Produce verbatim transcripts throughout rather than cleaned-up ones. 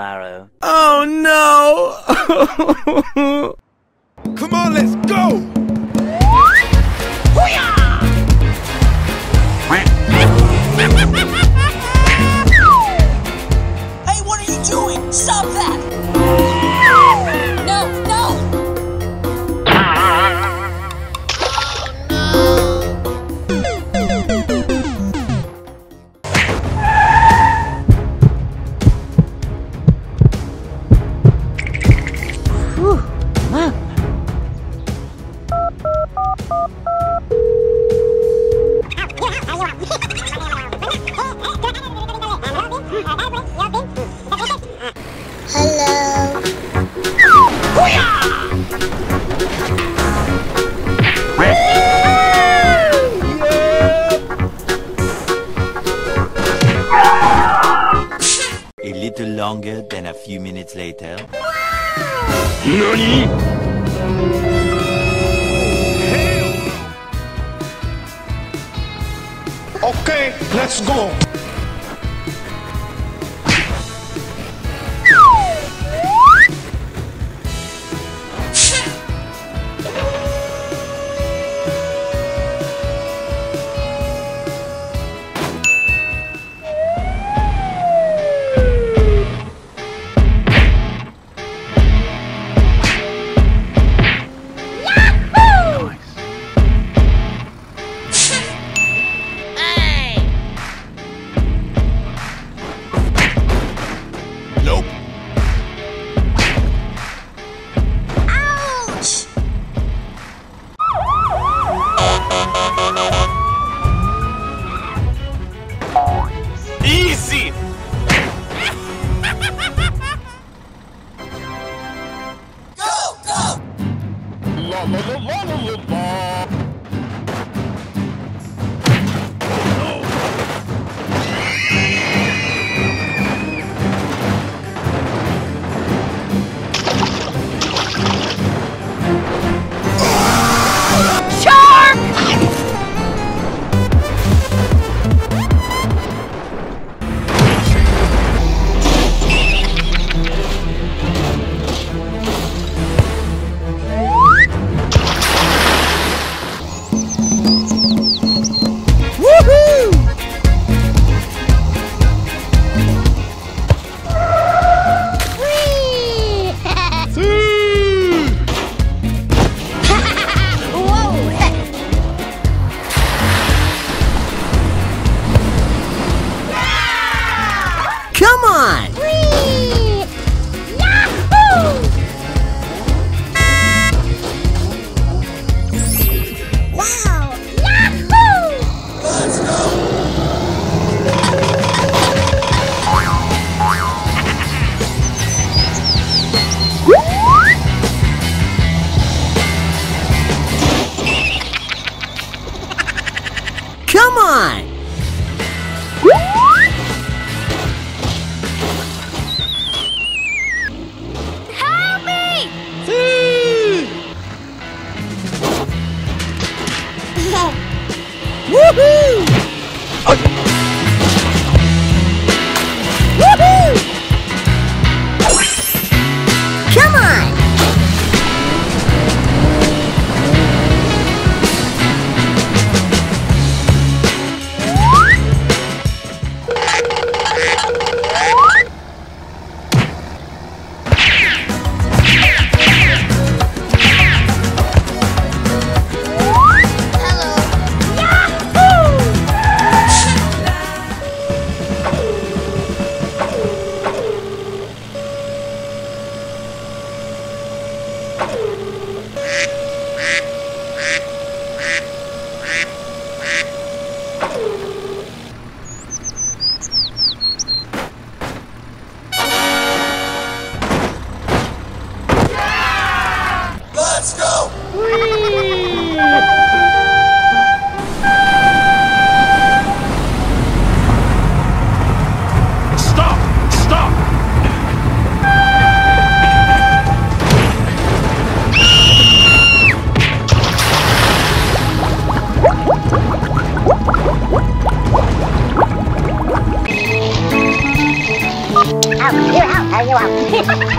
marrow. Oh no! Come on, let's go! Hey, what are you doing? Stop that! No, no! Whew, wow. Hello. A little longer than a few minutes later. Nani? Okay, let's go. You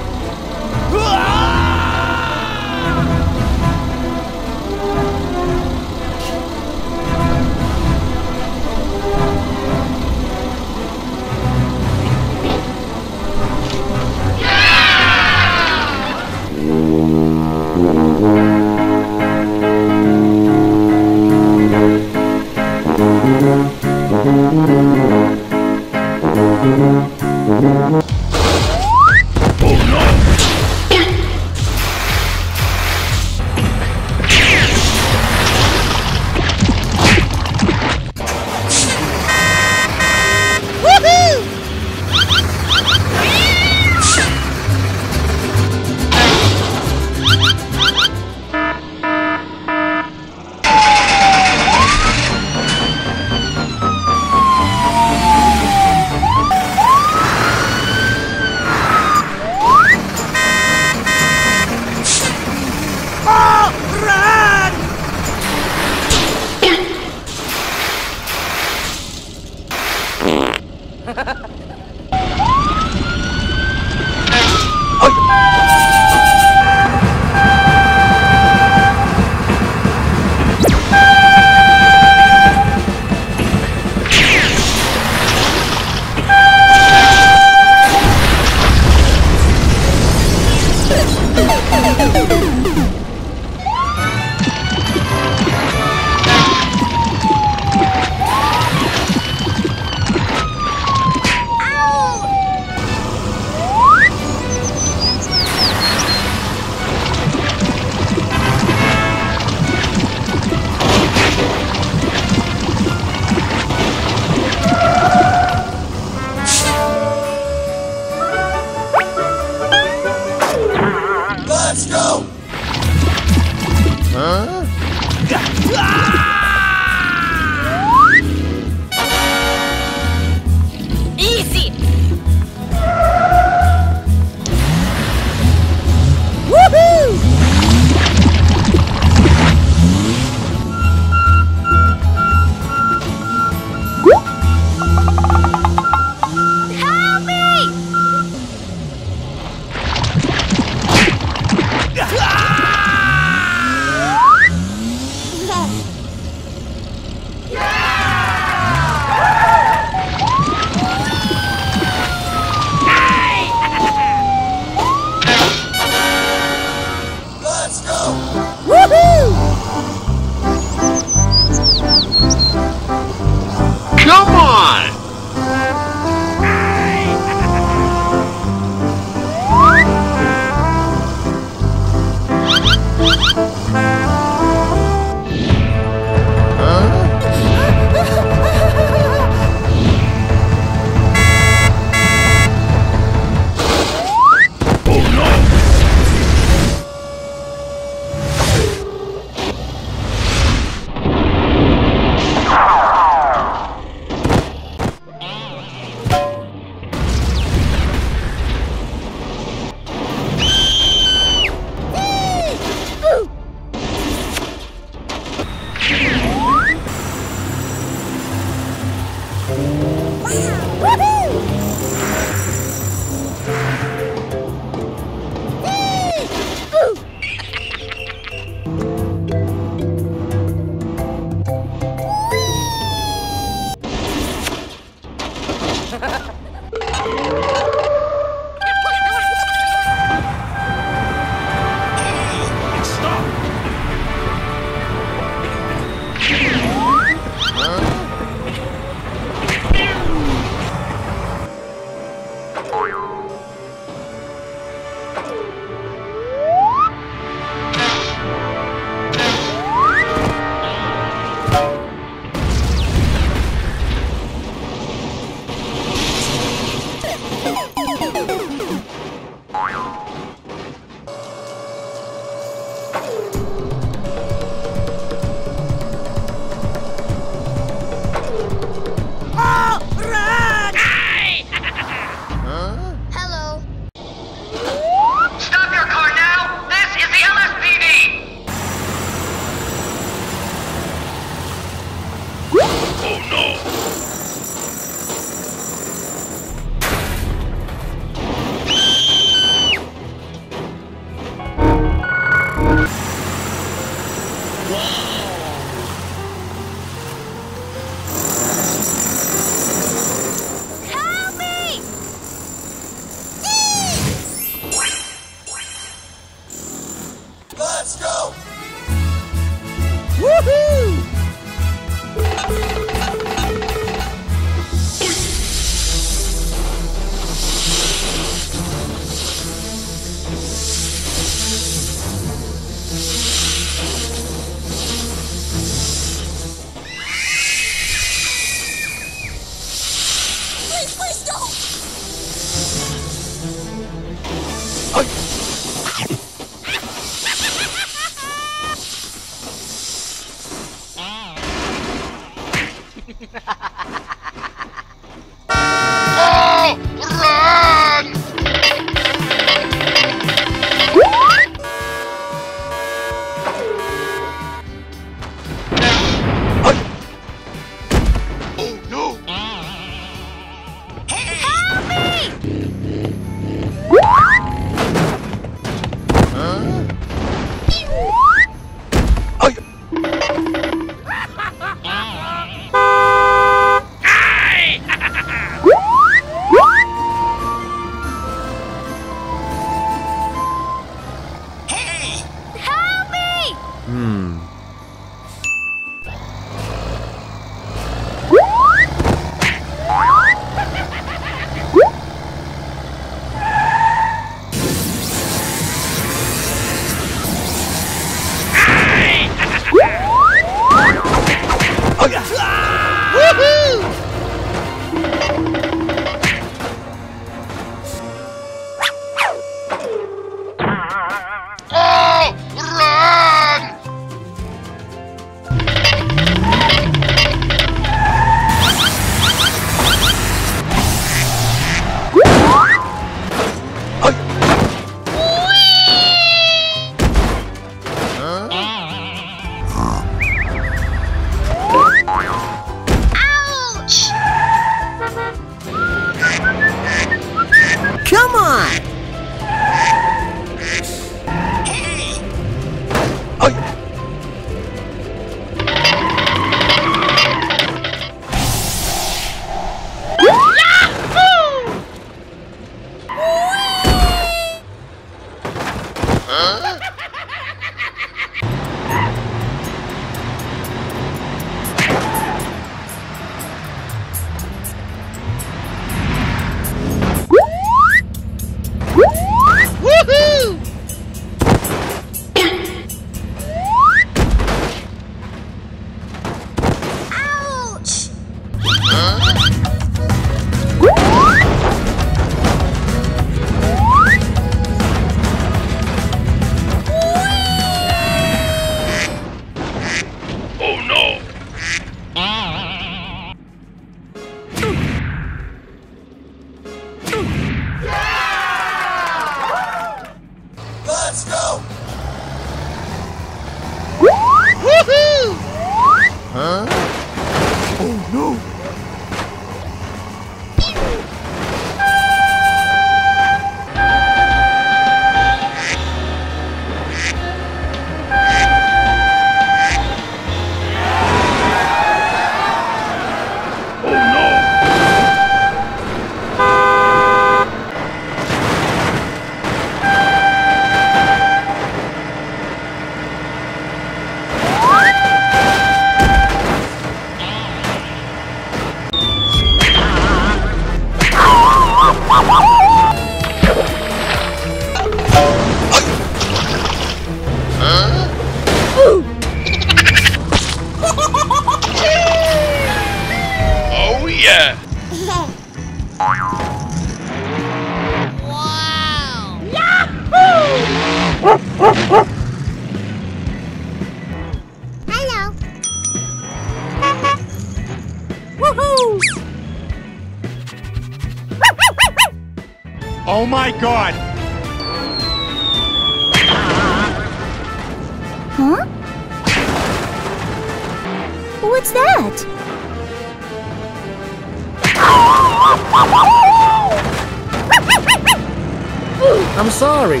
Sorry.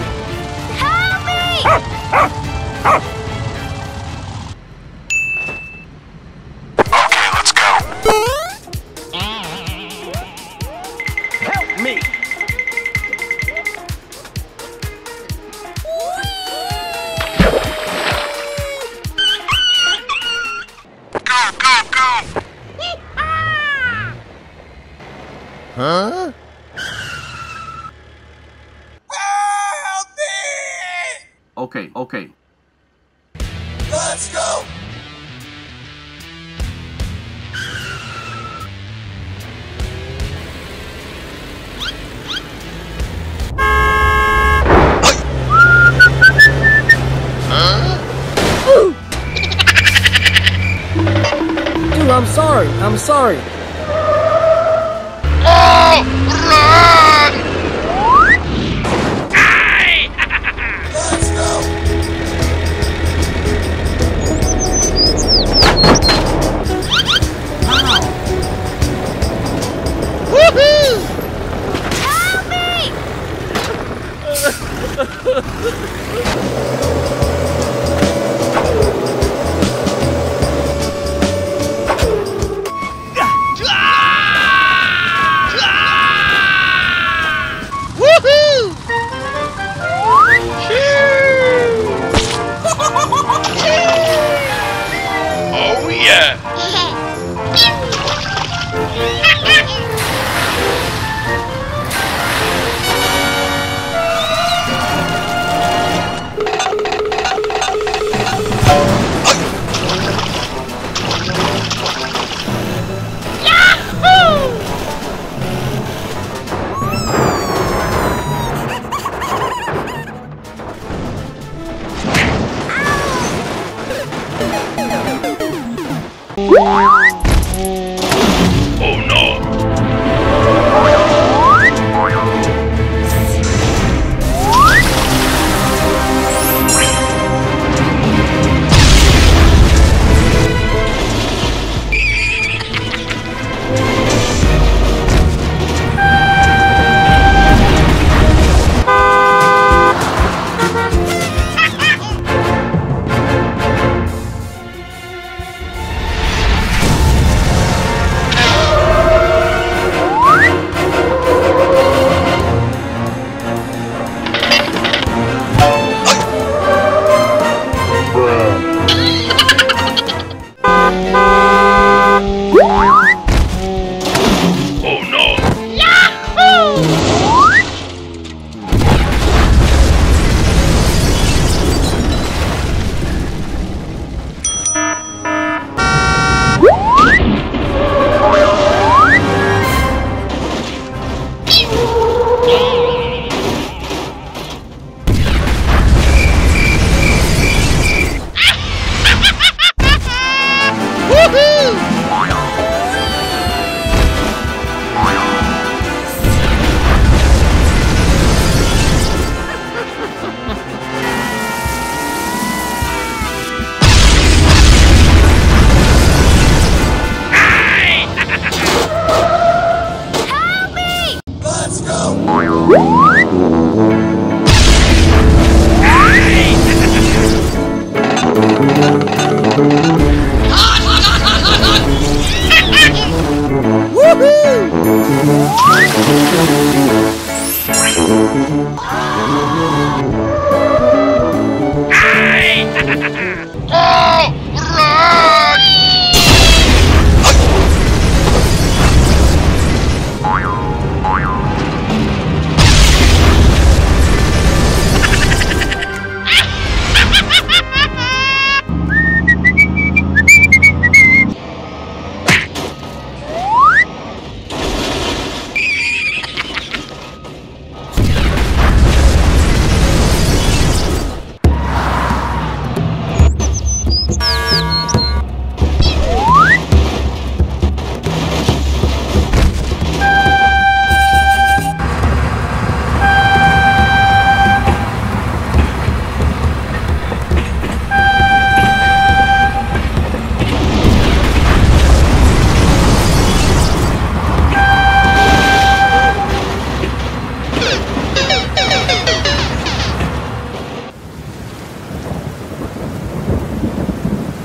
Help me! Huh? Okay, okay. Let's go! Huh? Dude, I'm sorry, I'm sorry. Oh, run! Let's go! Wow. Woohoo! Help me!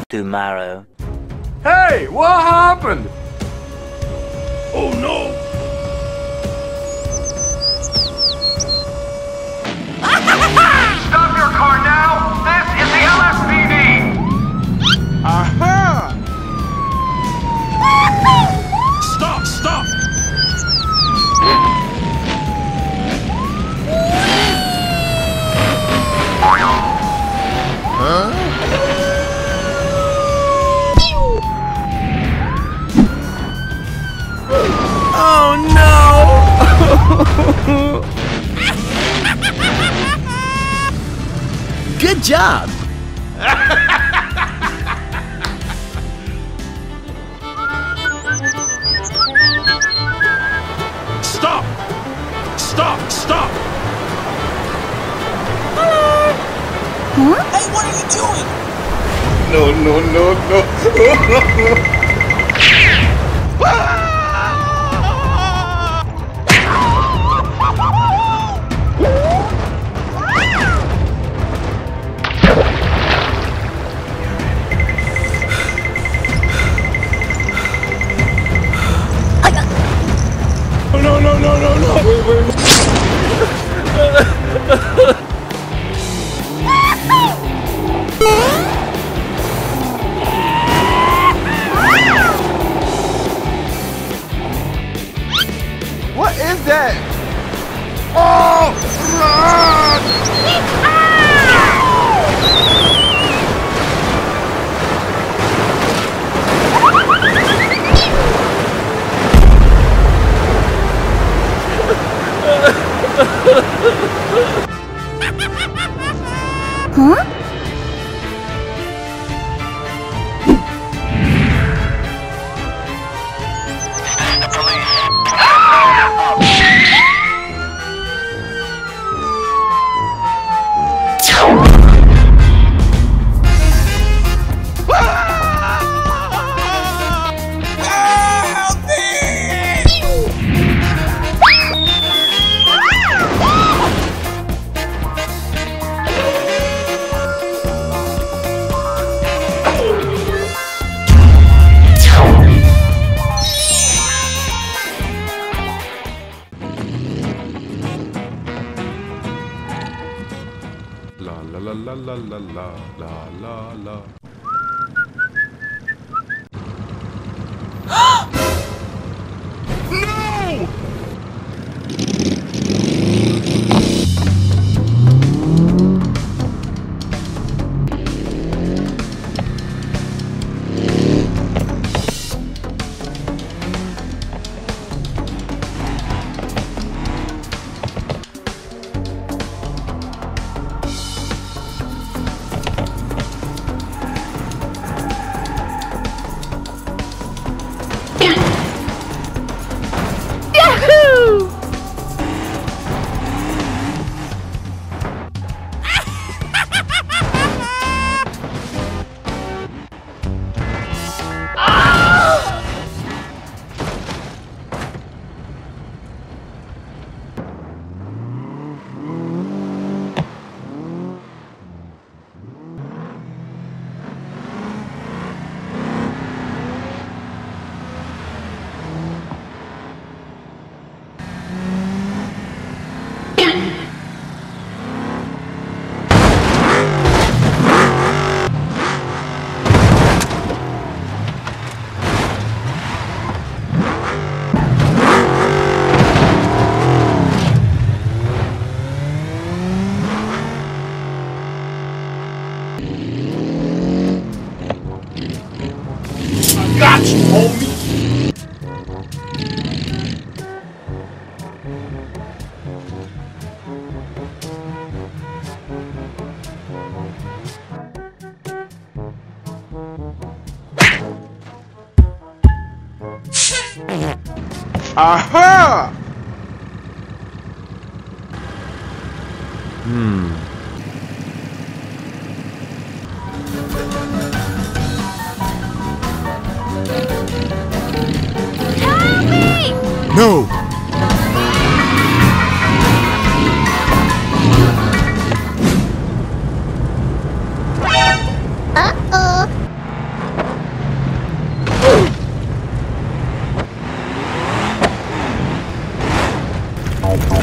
Tomorrow. Hey, what happened? Oh no! Stop your car now! This is the L S P D! Aha! Good job! Stop! Stop! Stop! Hello! Huh? Hey, what are you doing? No, no, no, no. Oh, no, no, no, no, no. Wait, wait, wait. Dead. Oh, run! Huh? La la la la la la la la. No! Aha! Hmm. Help me! No! Oh, oh, oh, oh, oh.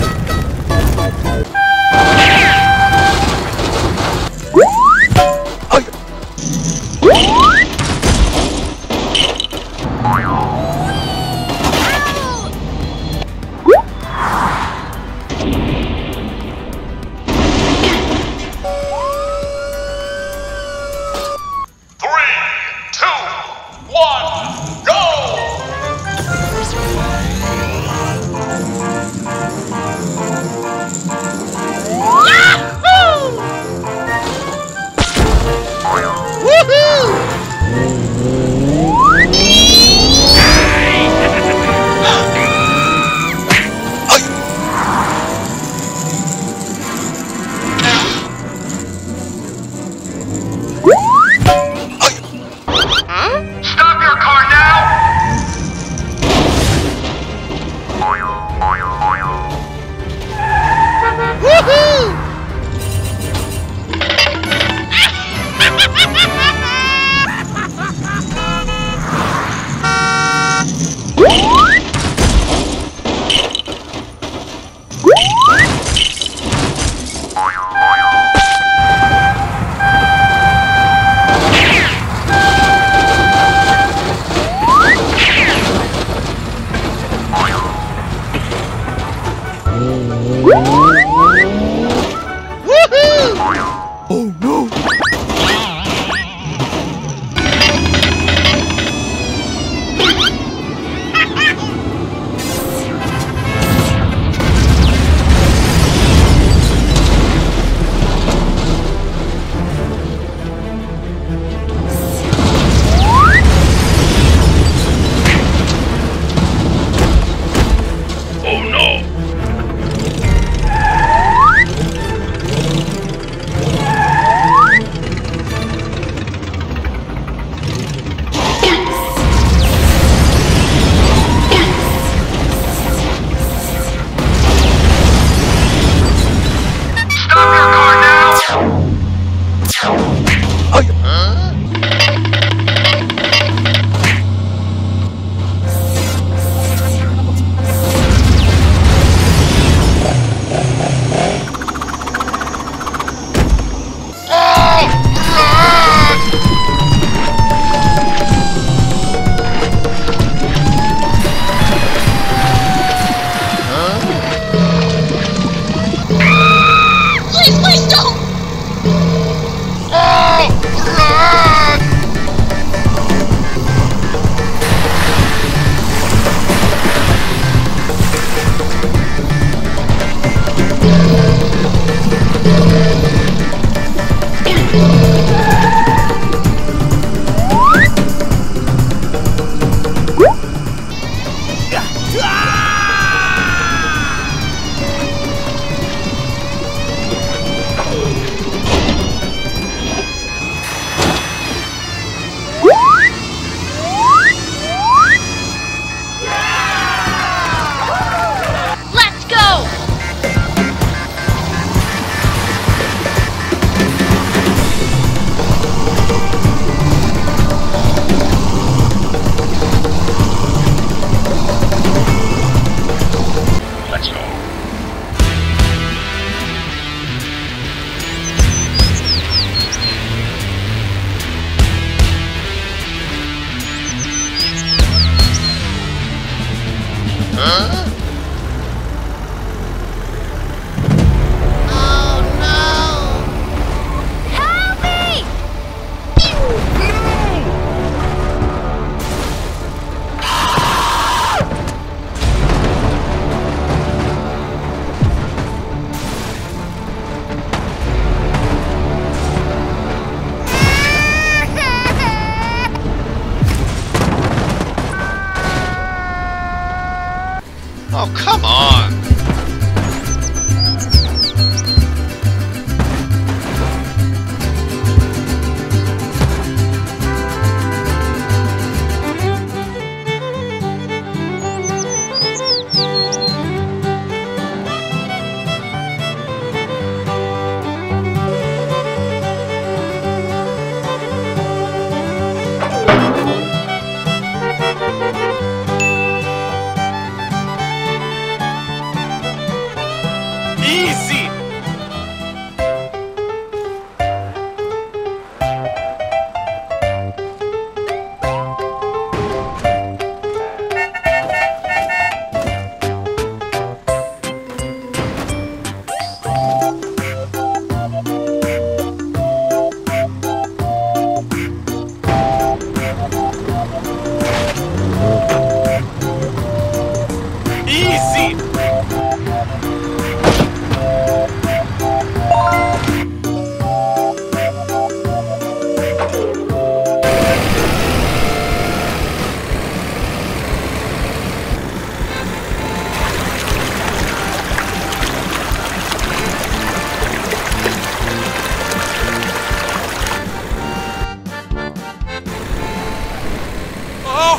Oh, come on!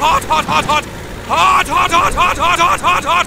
Hot, hot, hot! Hot, hot, hot, hot, hot, hot, hot, hot!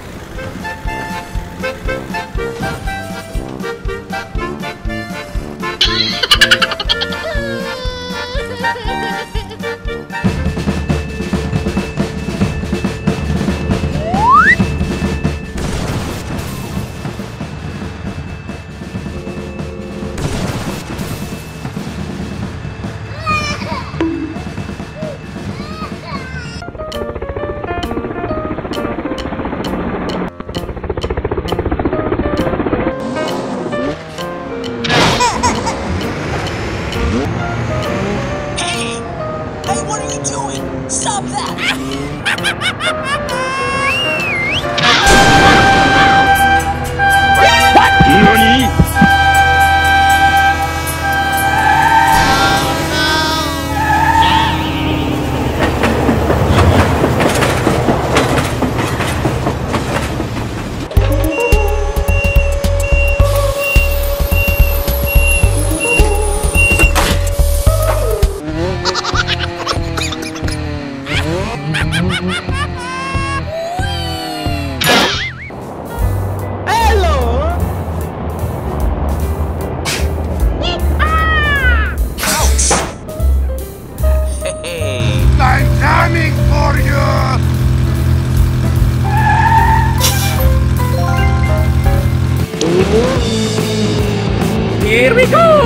Here we go!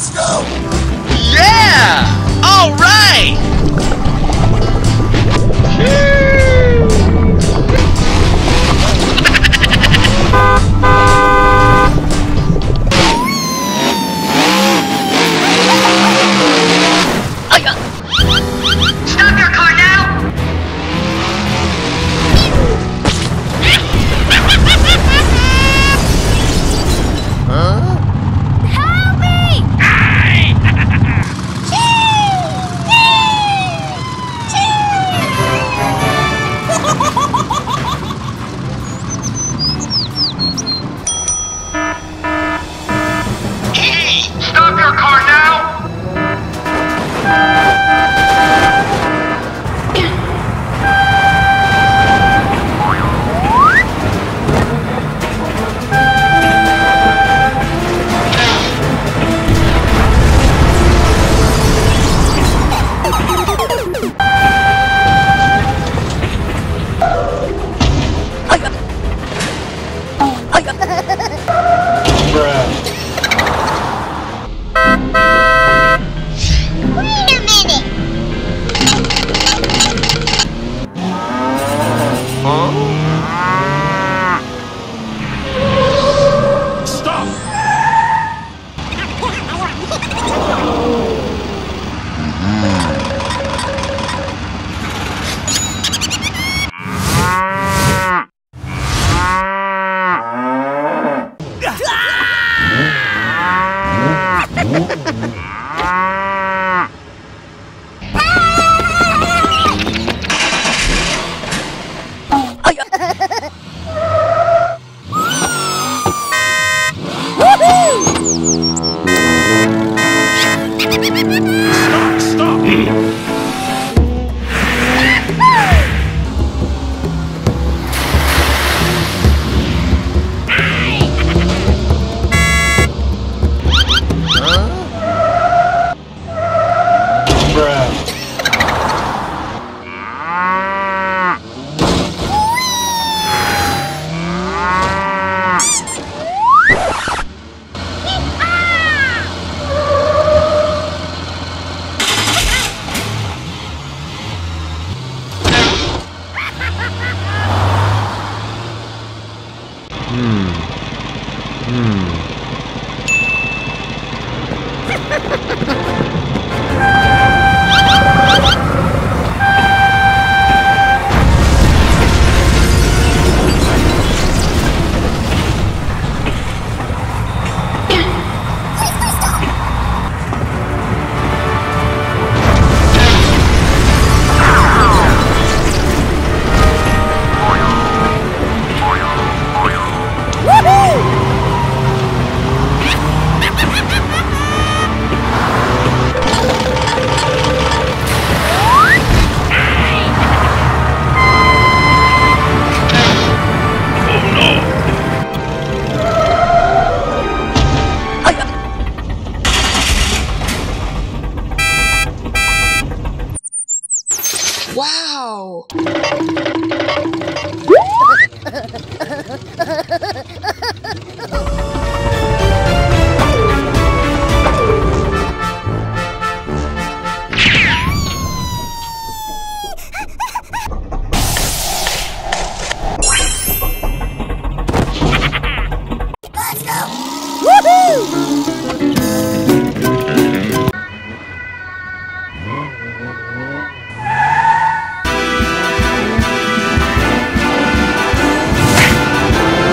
Let's go! Yeah! All right! Stop your car now! Huh?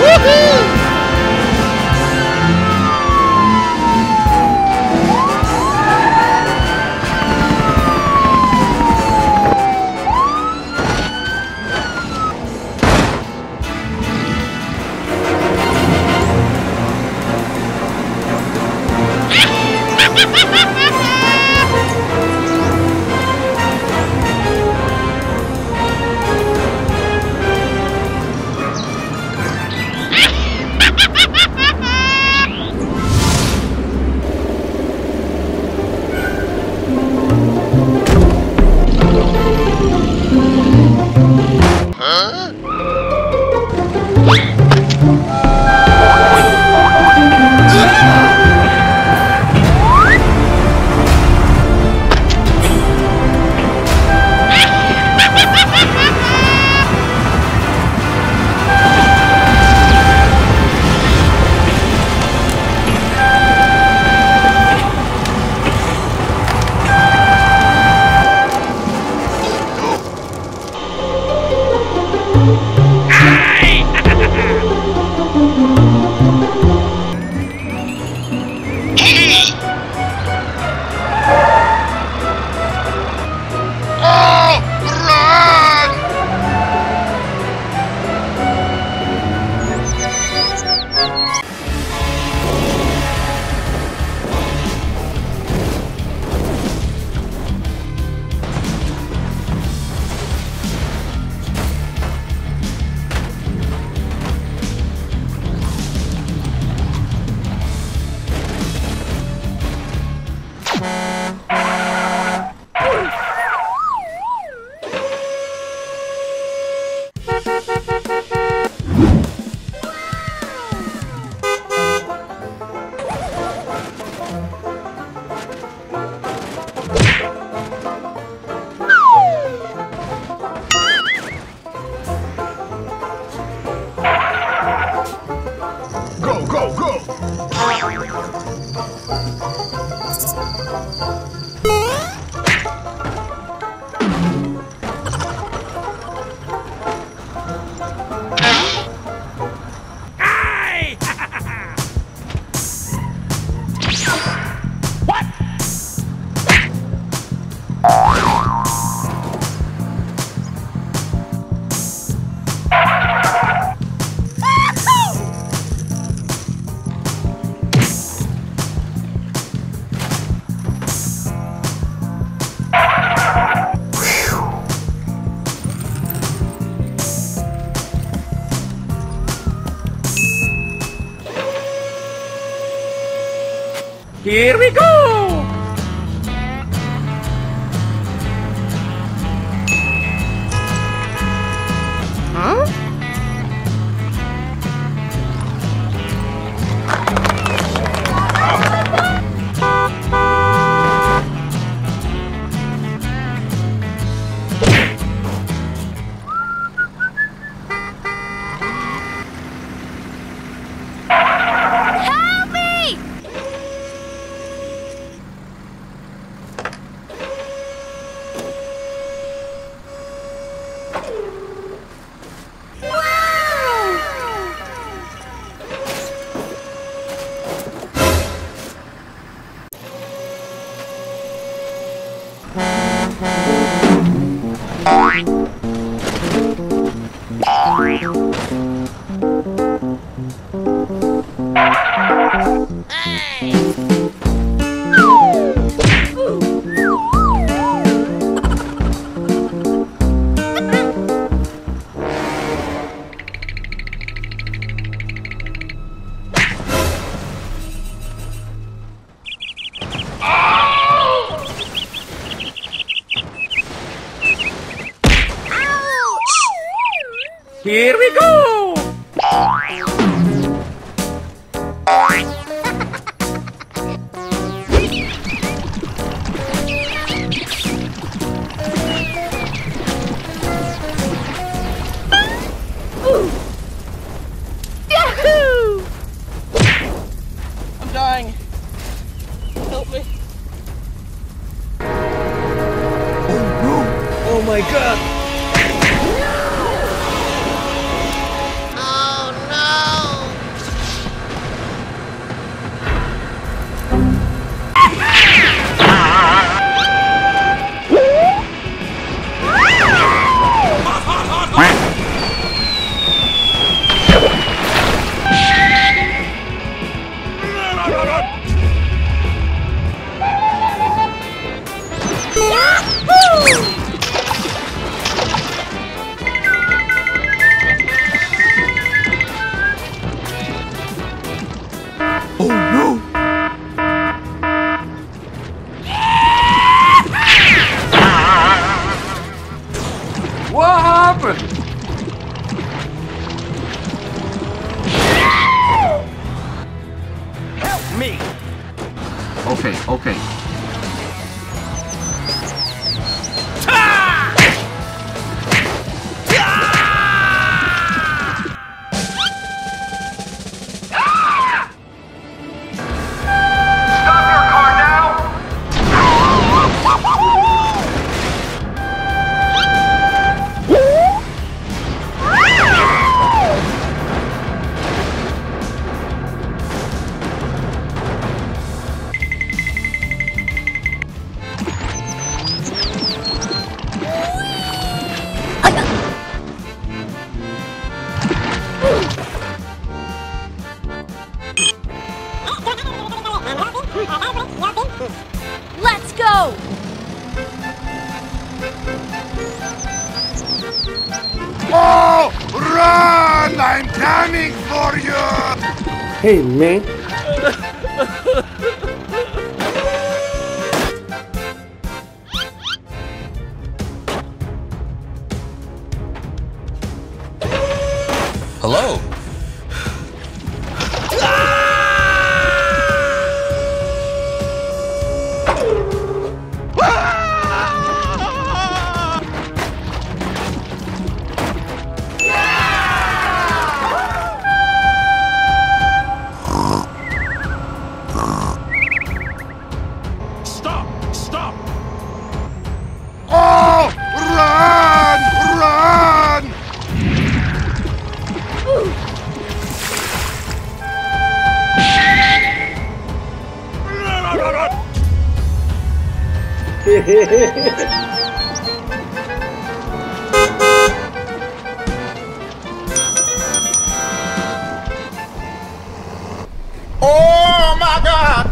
Woohoo! Here we go! Huh? Here we go! Ooh. Yahoo! I'm dying. Help me. Oh no! Oh my god! Okay, okay. Let's go! Oh, run! I'm coming for you! Hey, man. Hello. Oh my God!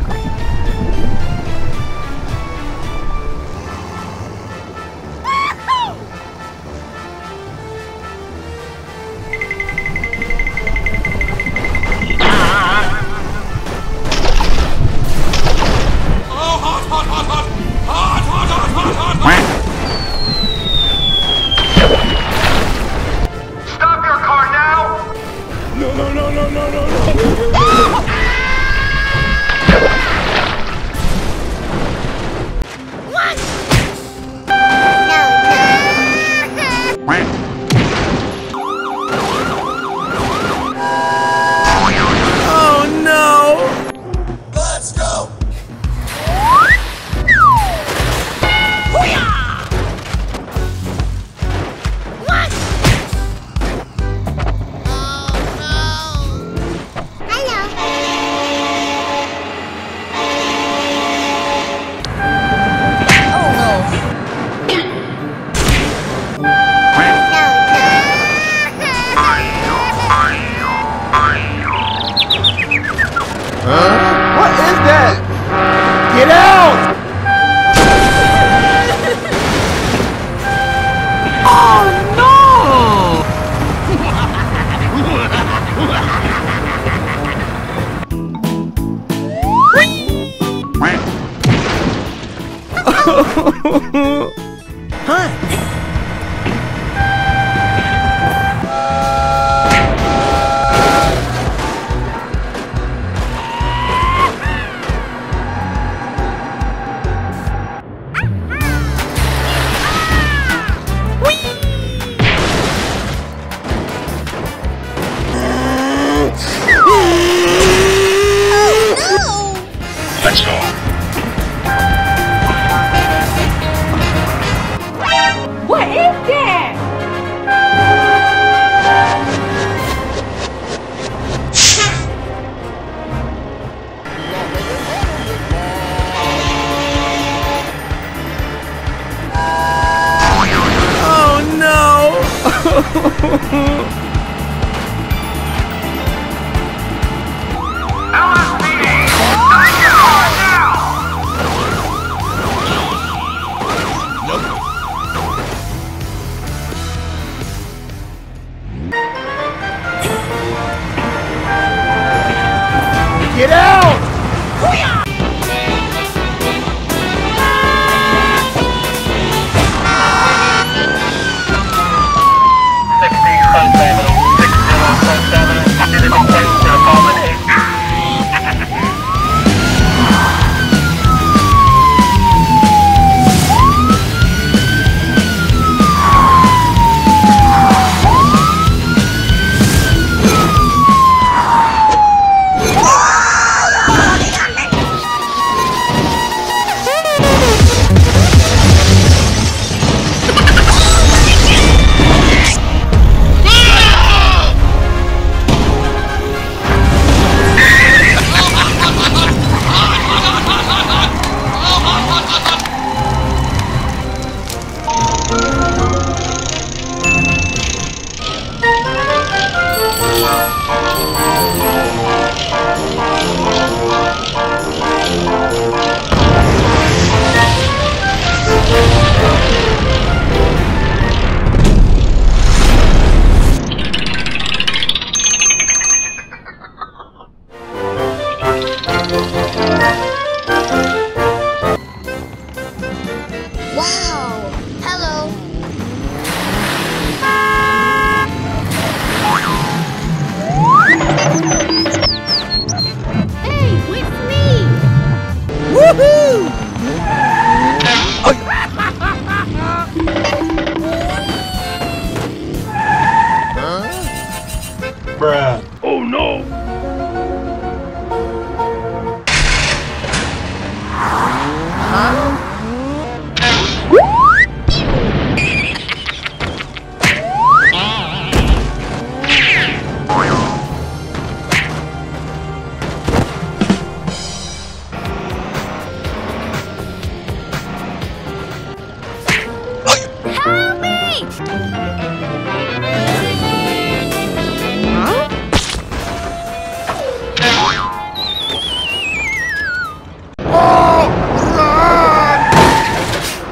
Huh? Let's go. What is that? Oh no! Get out! Oh no!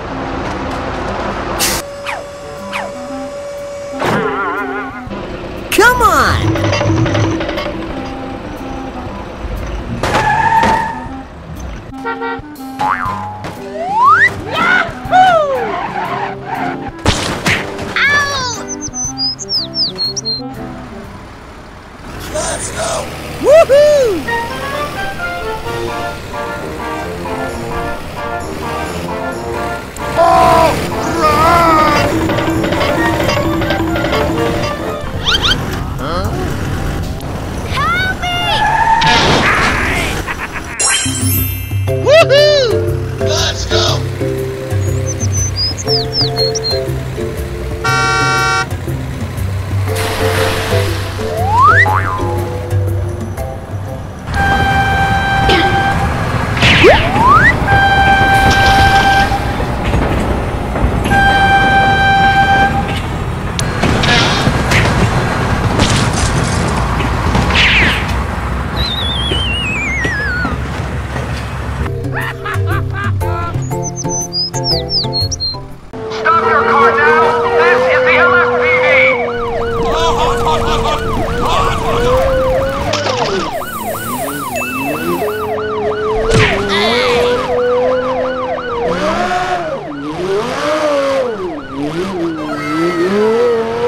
Help me! Come on! Yahoo! Ow! Let's go! Woohoo!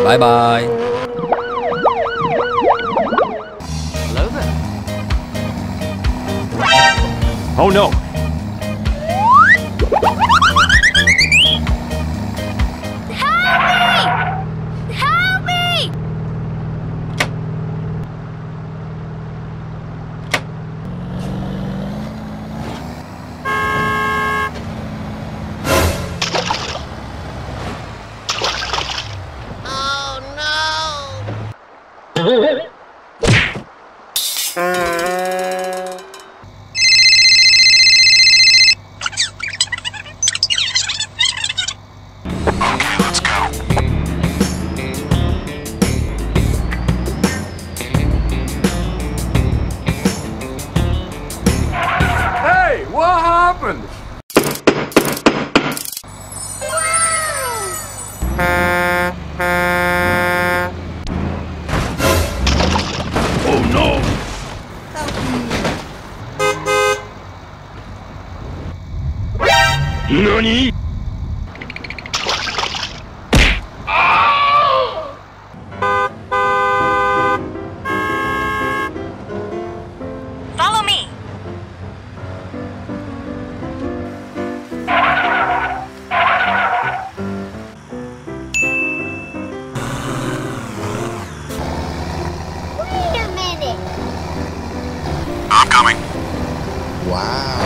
Bye bye. Hello there. Oh no. NANI?! Follow me! Wait a minute! I'm coming! Wow!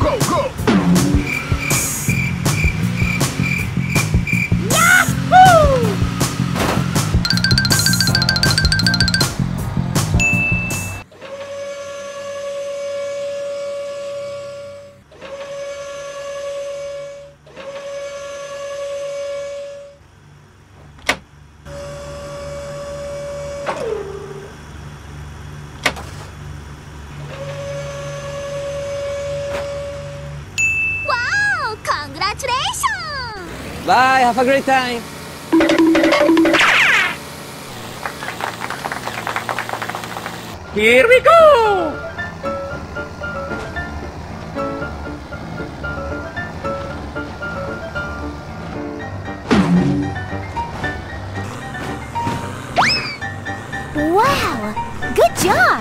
Go, go! Yahoo! Congratulations! Bye, have a great time! Here we go! Wow! Good job!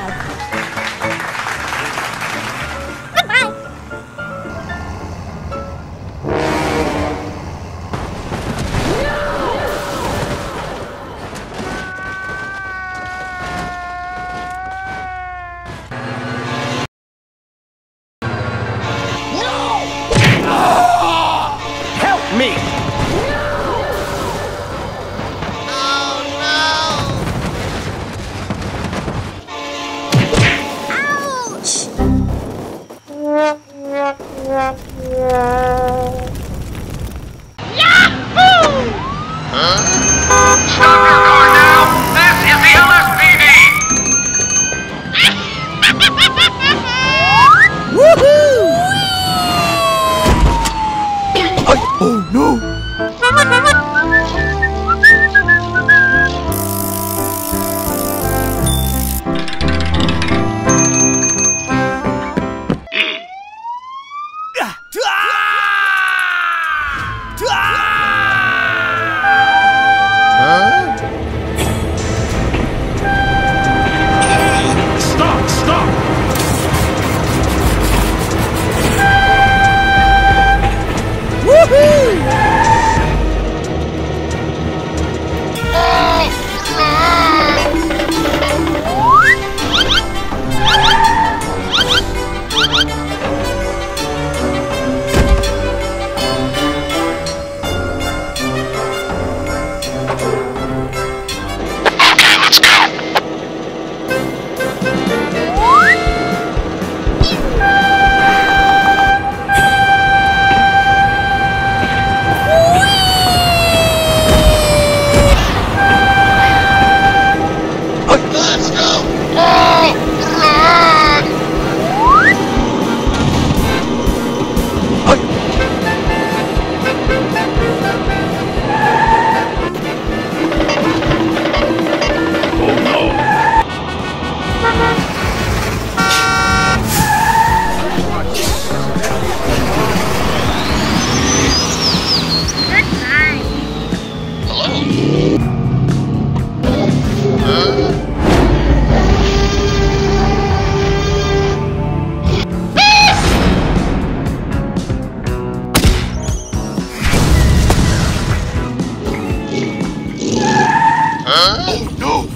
Me. No. Oh no. Ouch. Yahoo! Huh? Stop your door now. This is the L S P D. Woohoo! I oh. No! Huh? Oh no!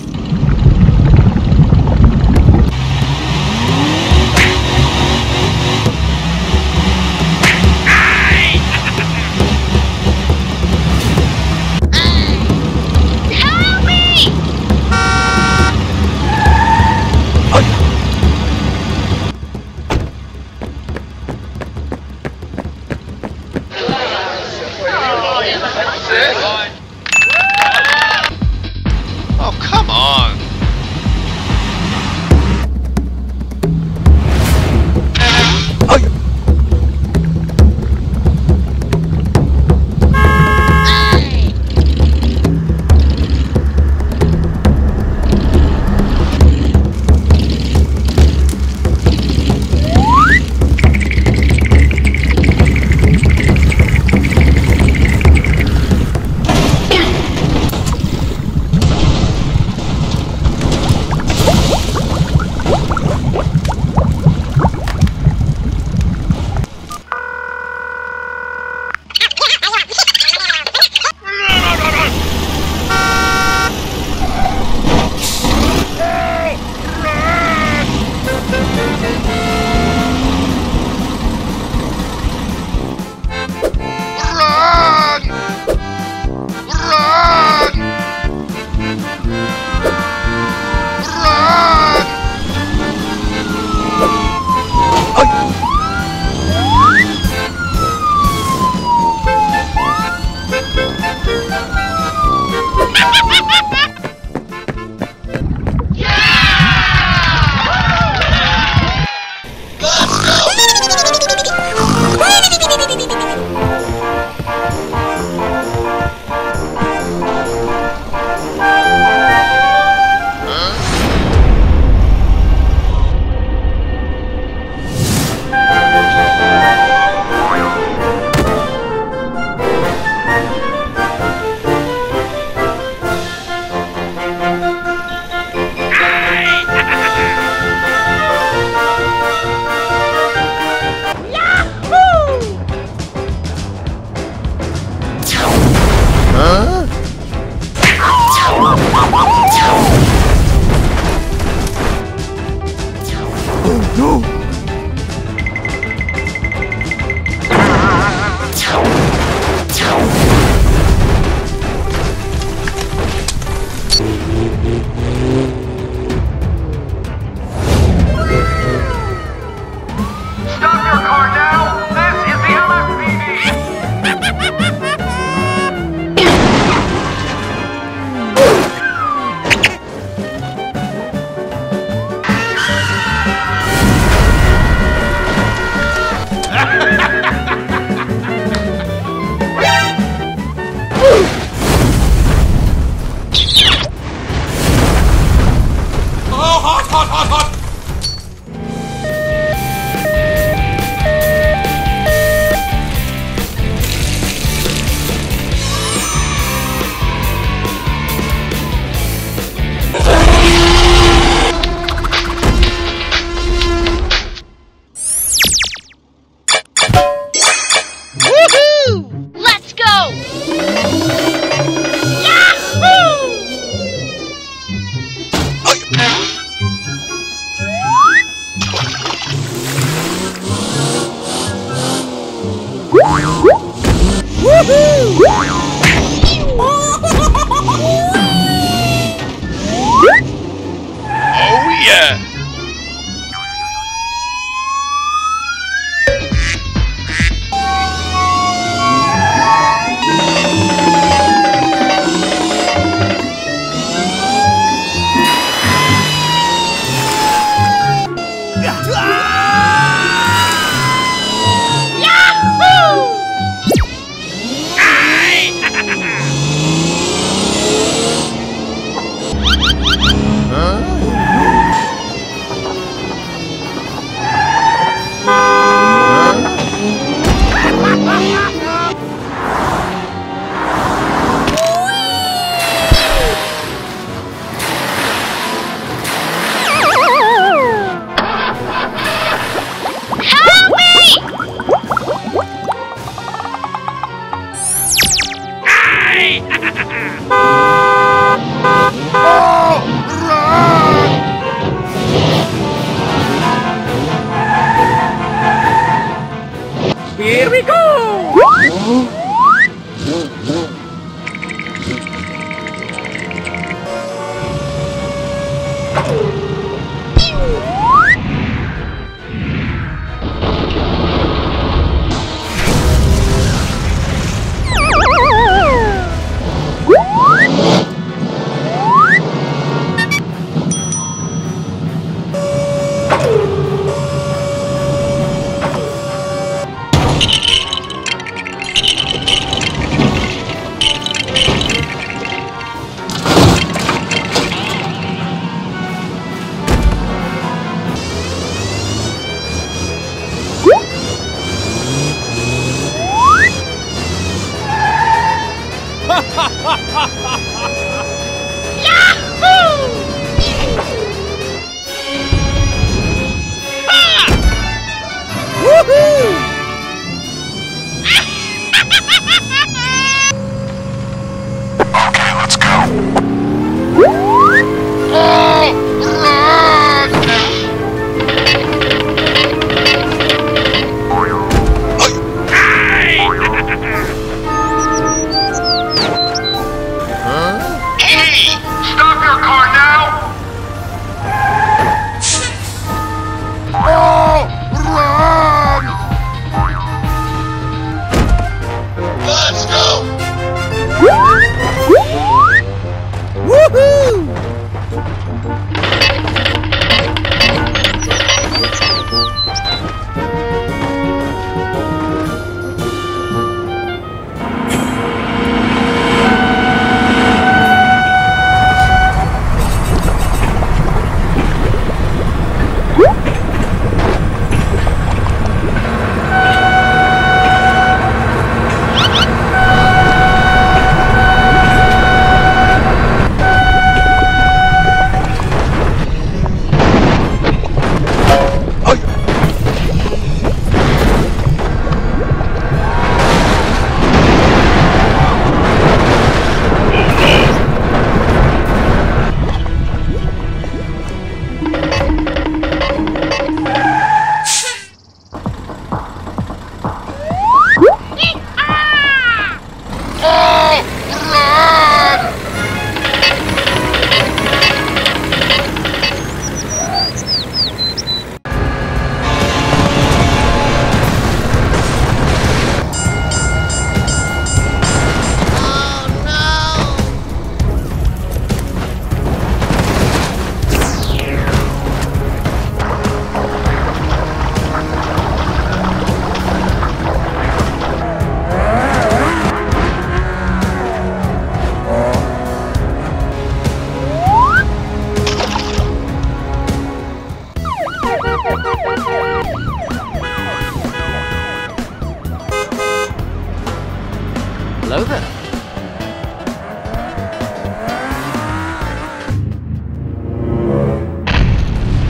Hello there.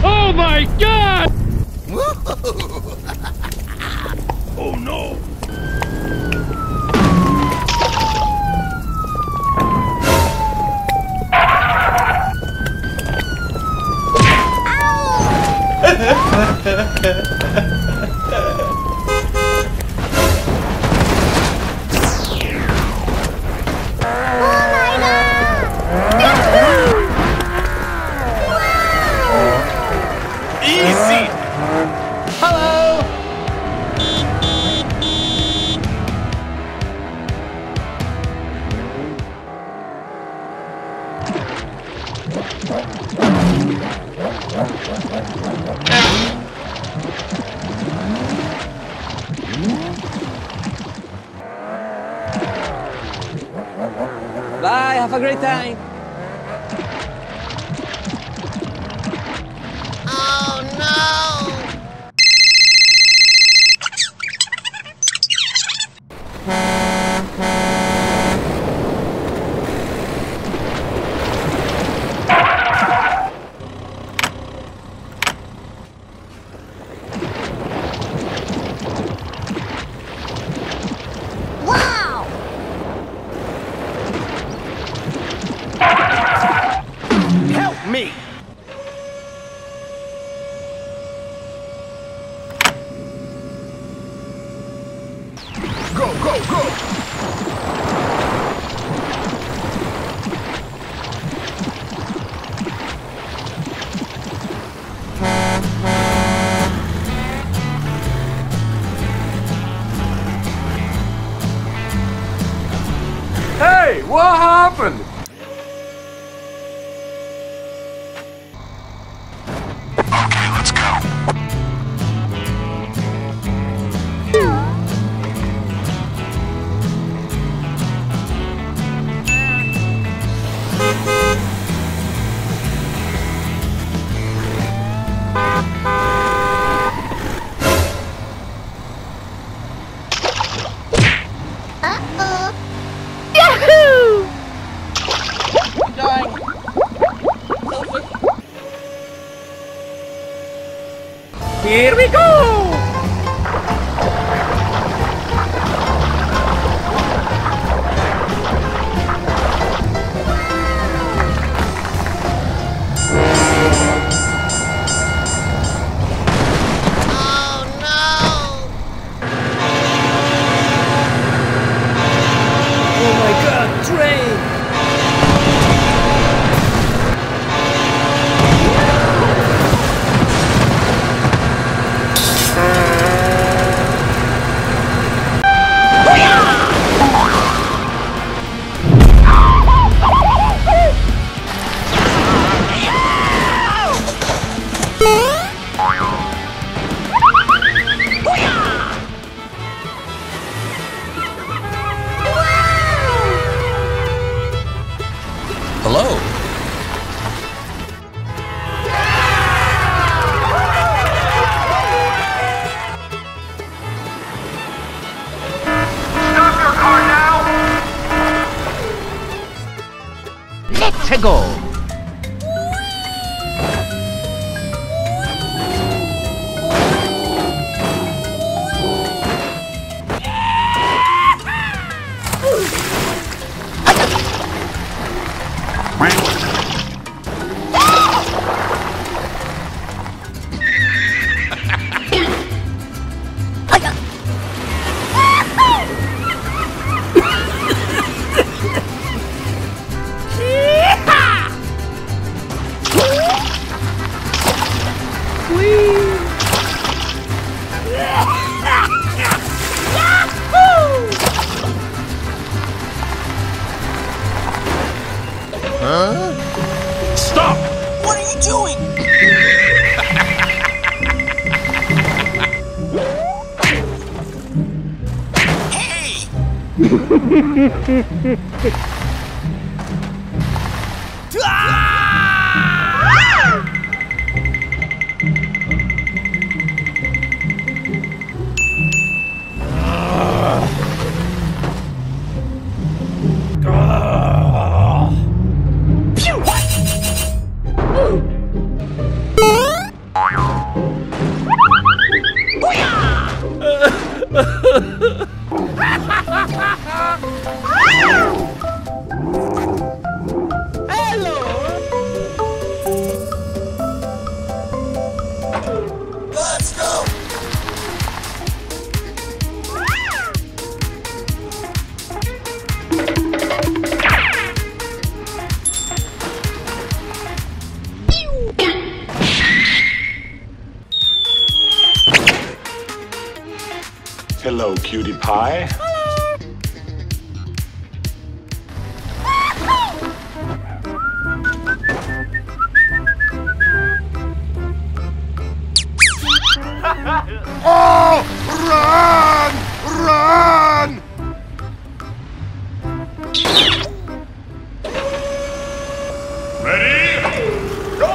Oh my God! Oh no! Bye, have a great time. Me. Go, go, go! Hey, what happened? Uh-oh. Yahoo! Here we go! To go. Hello, cutie pie. Oh, run! Run! Ready? Go!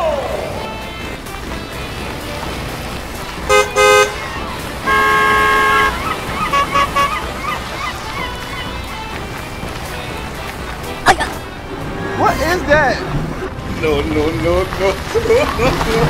What is that? No, no, no, no, no, no, no.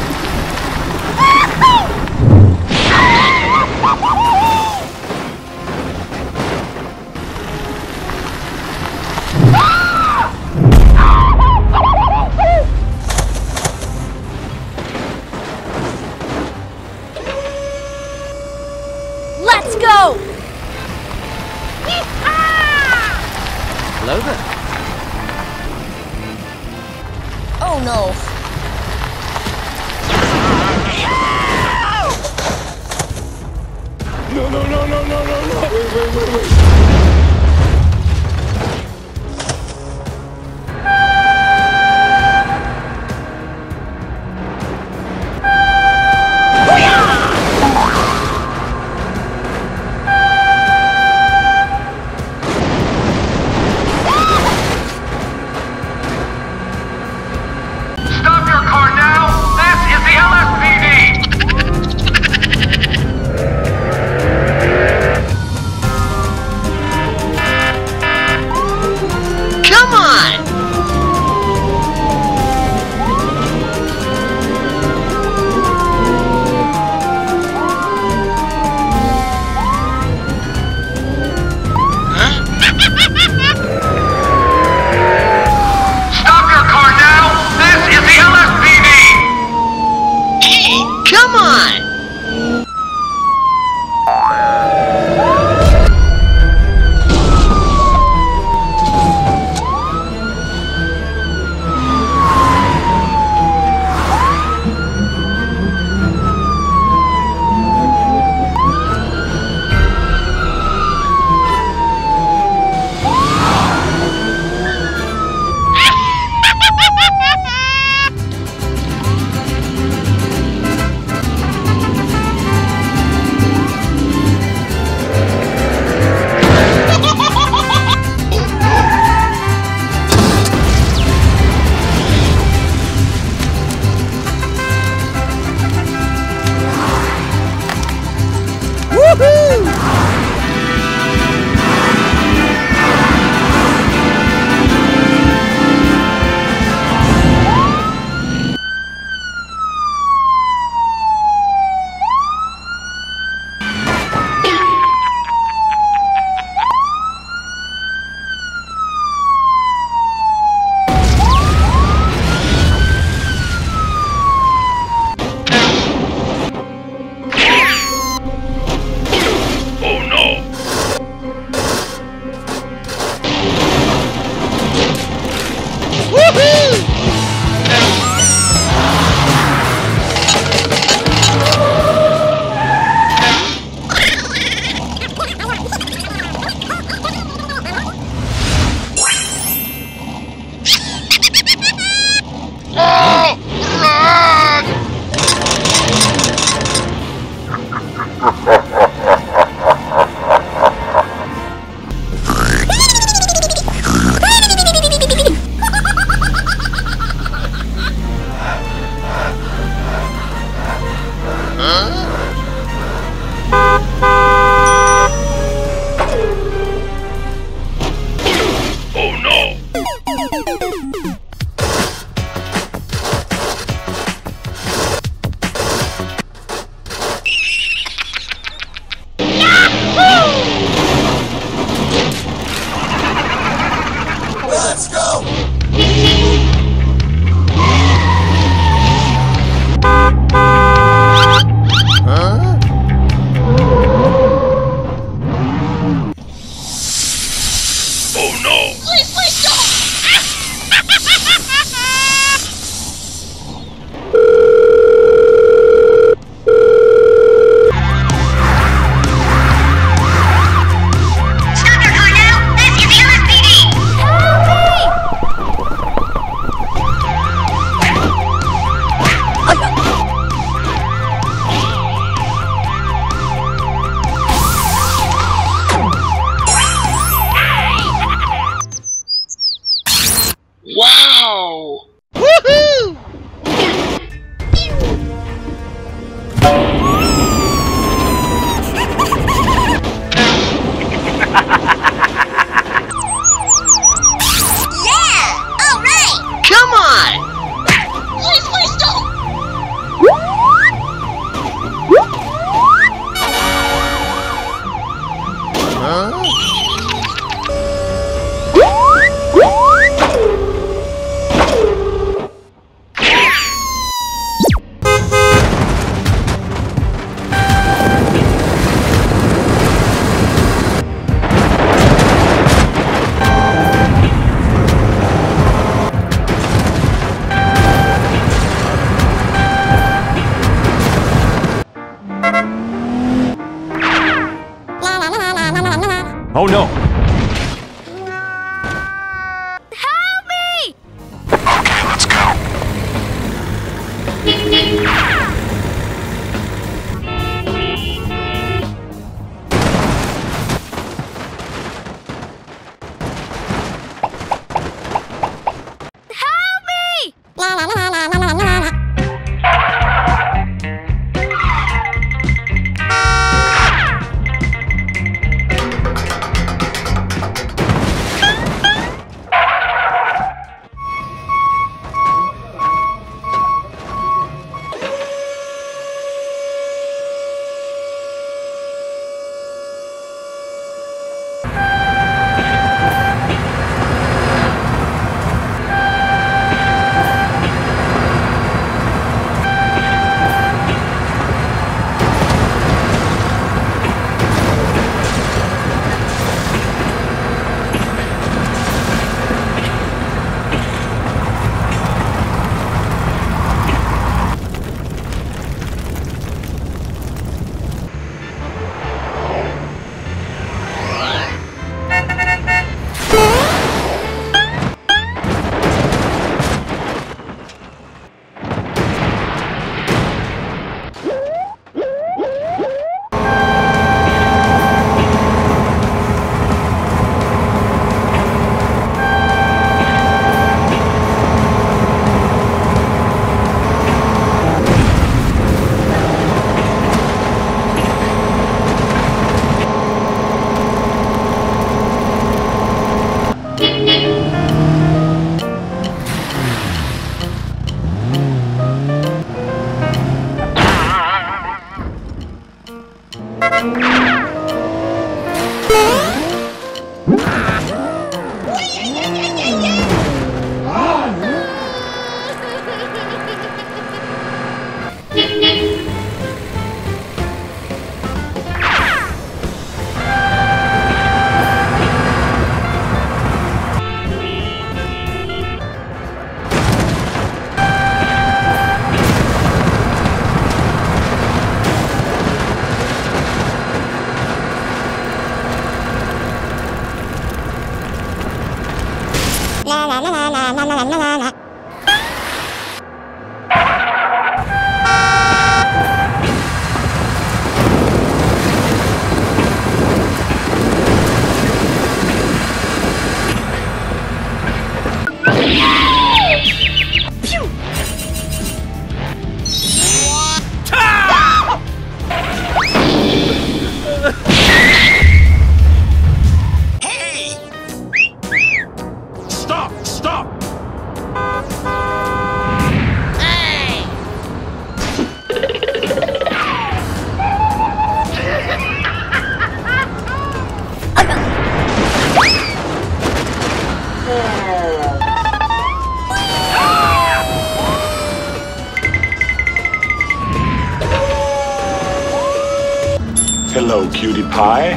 pie.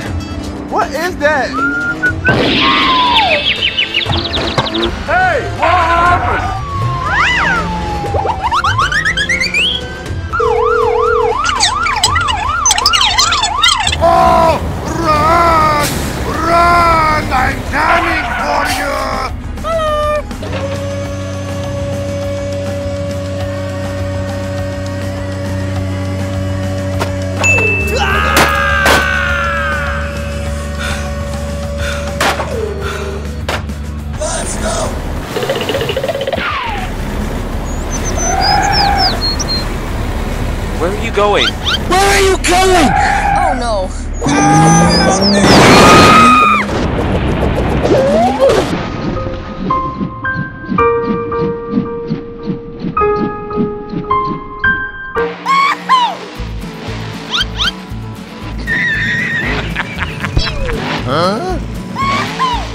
What is that? Hey, what happened? Oh, run! Run! I'm coming for you! Let's go! Where are you going? Where are you going? Oh no. Huh? What happened?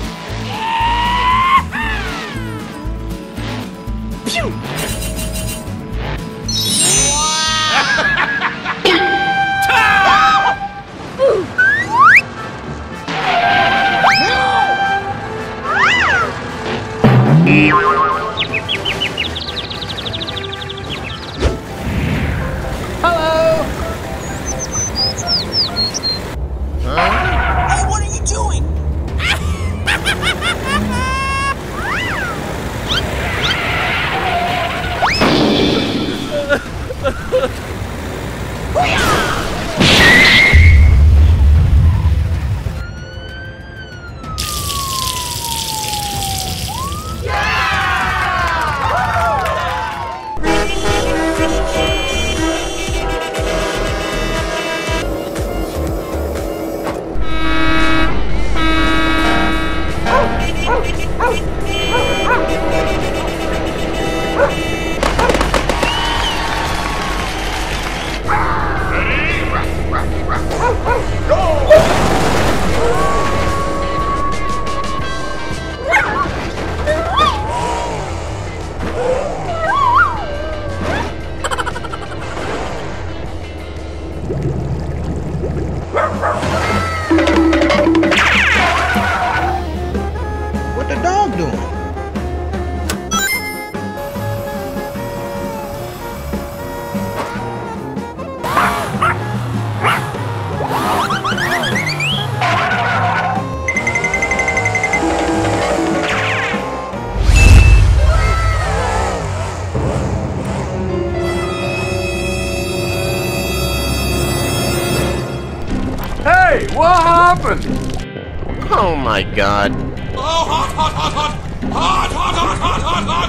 Oh my god. Oh, hot, hot, hot, hot! Hot, hot, hot, hot, hot, hot!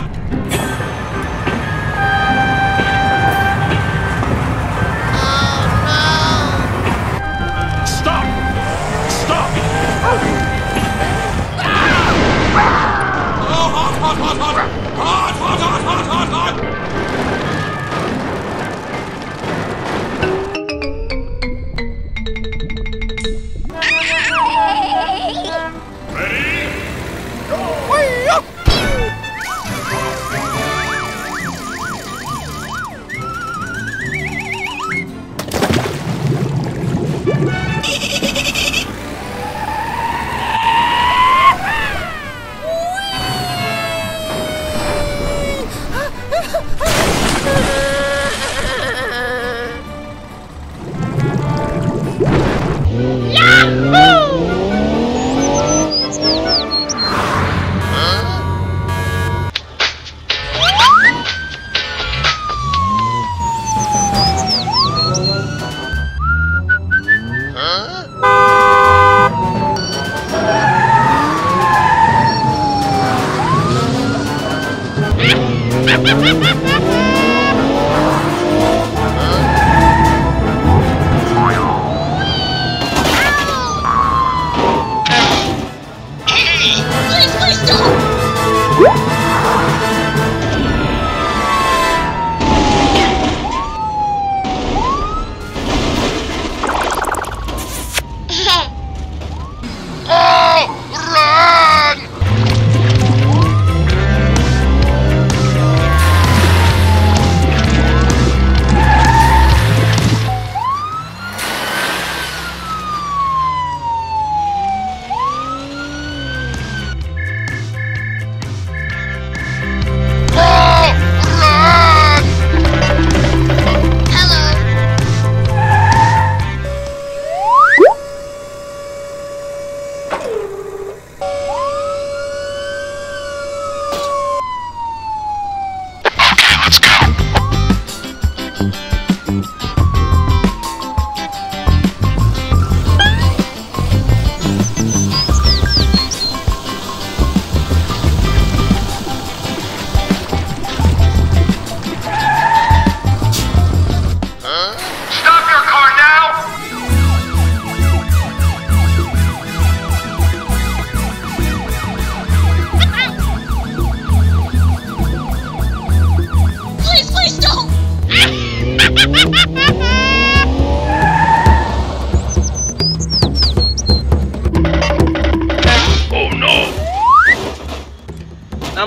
Oh no! Stop! Stop! Oh, hot, hot, hot, hot! Hot, hot, hot, hot, hot, hot!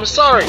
sorry.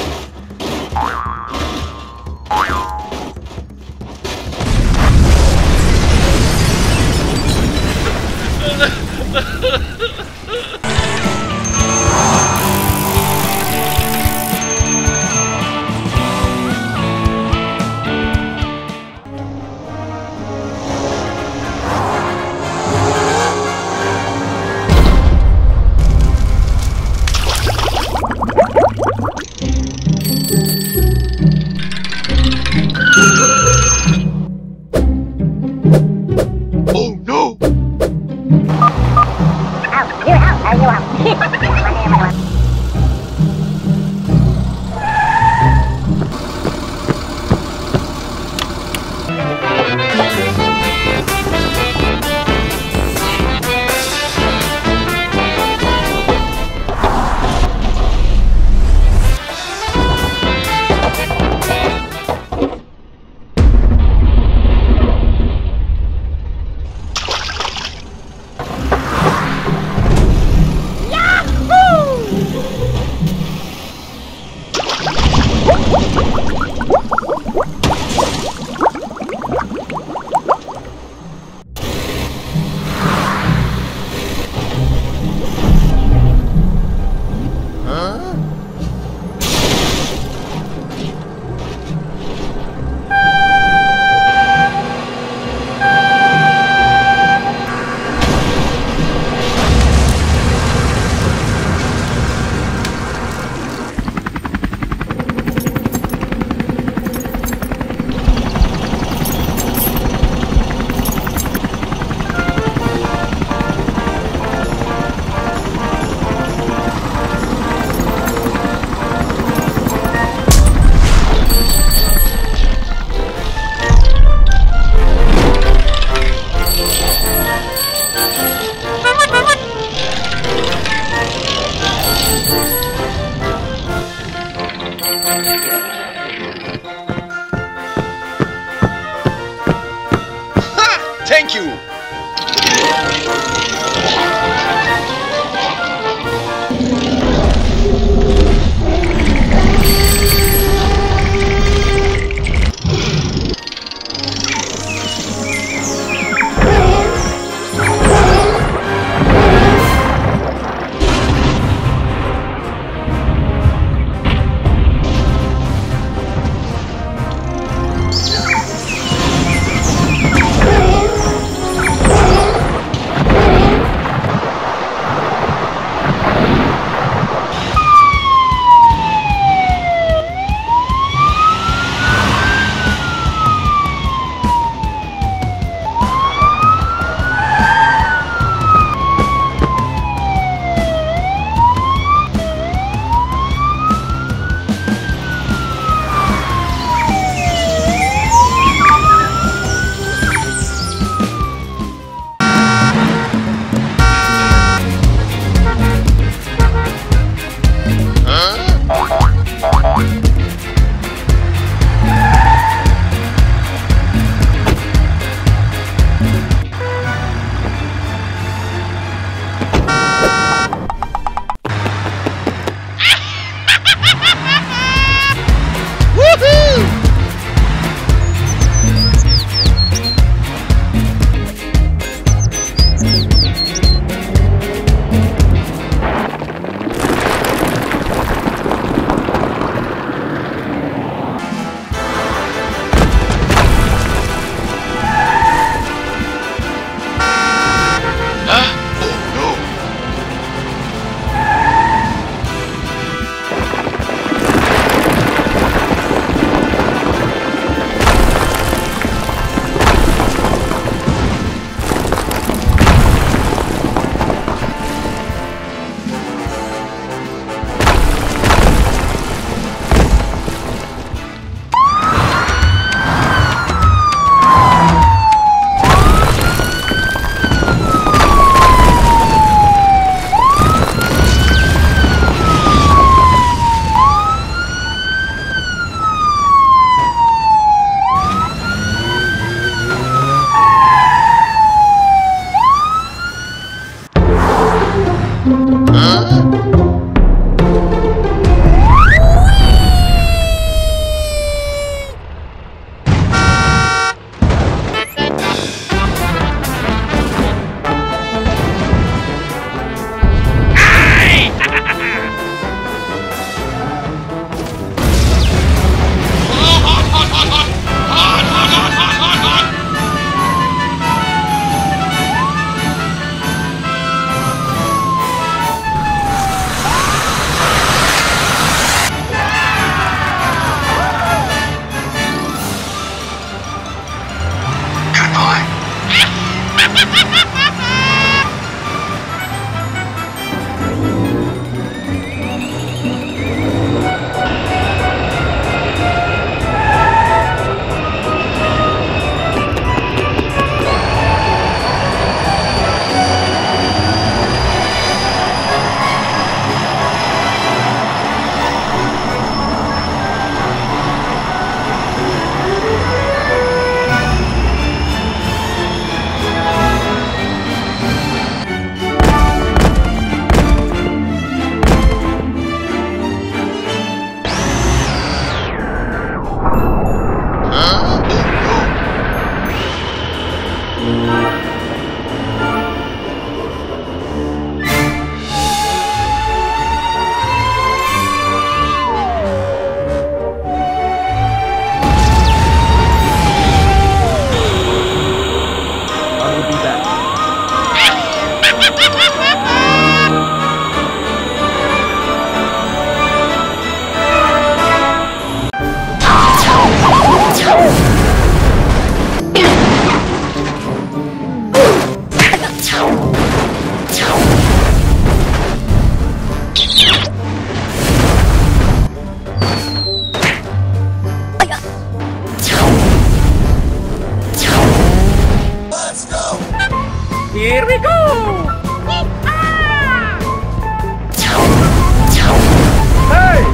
Here we go! Hey,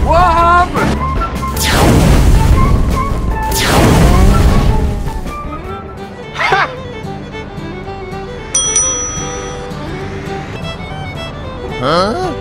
what happened? Ha! Huh?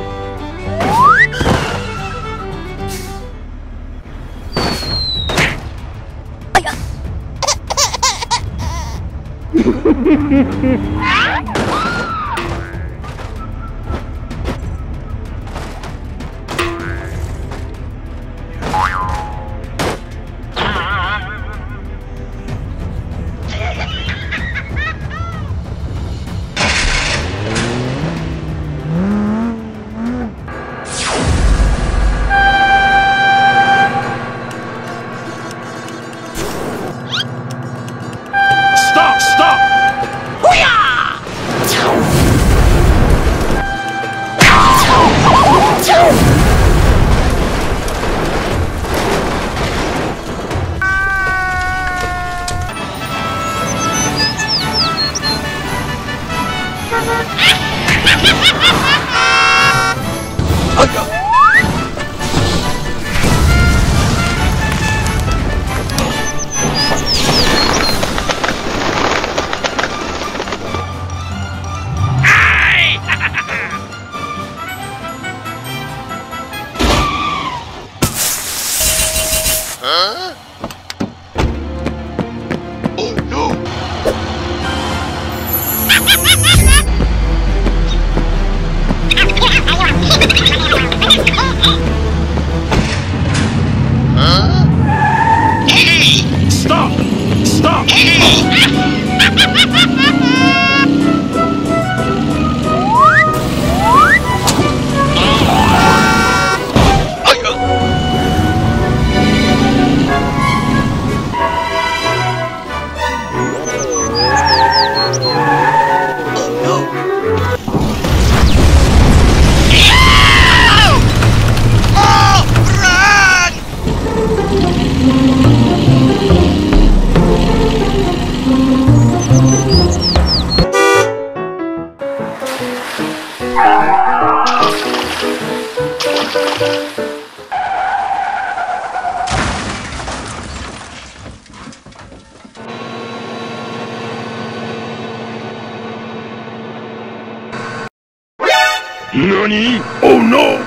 NANI?! Oh no!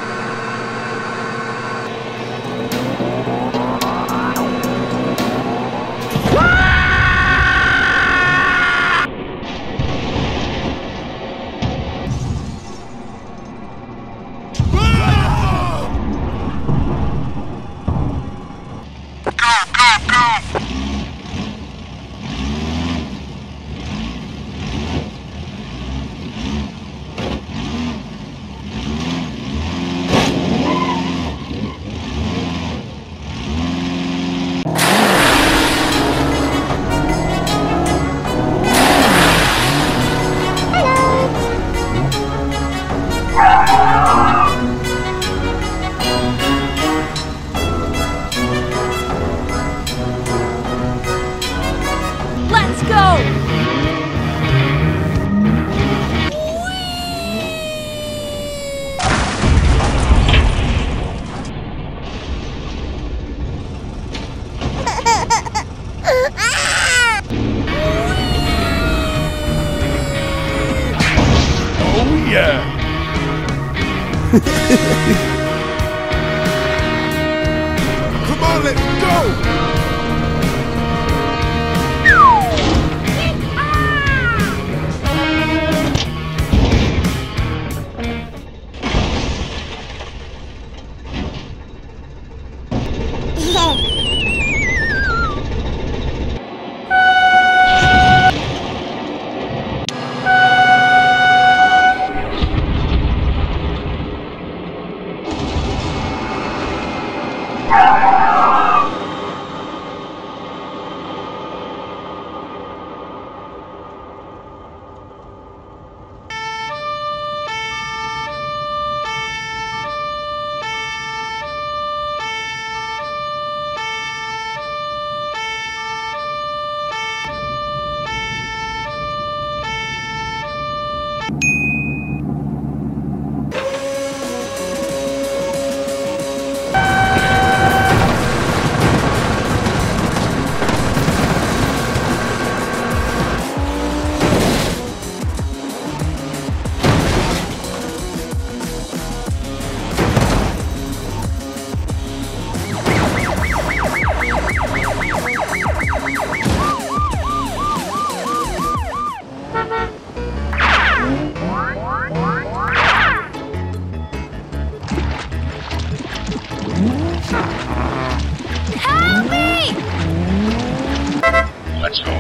Let's go.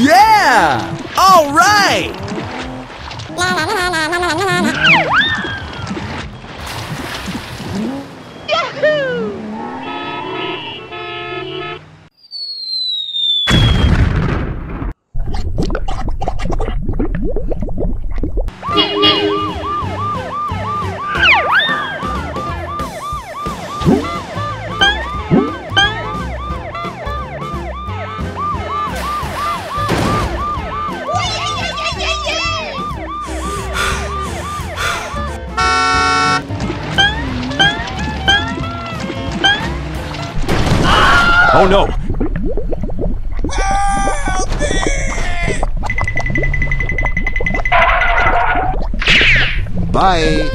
Yeah! All right! Yahoo! Oh no! Bye! Hulk!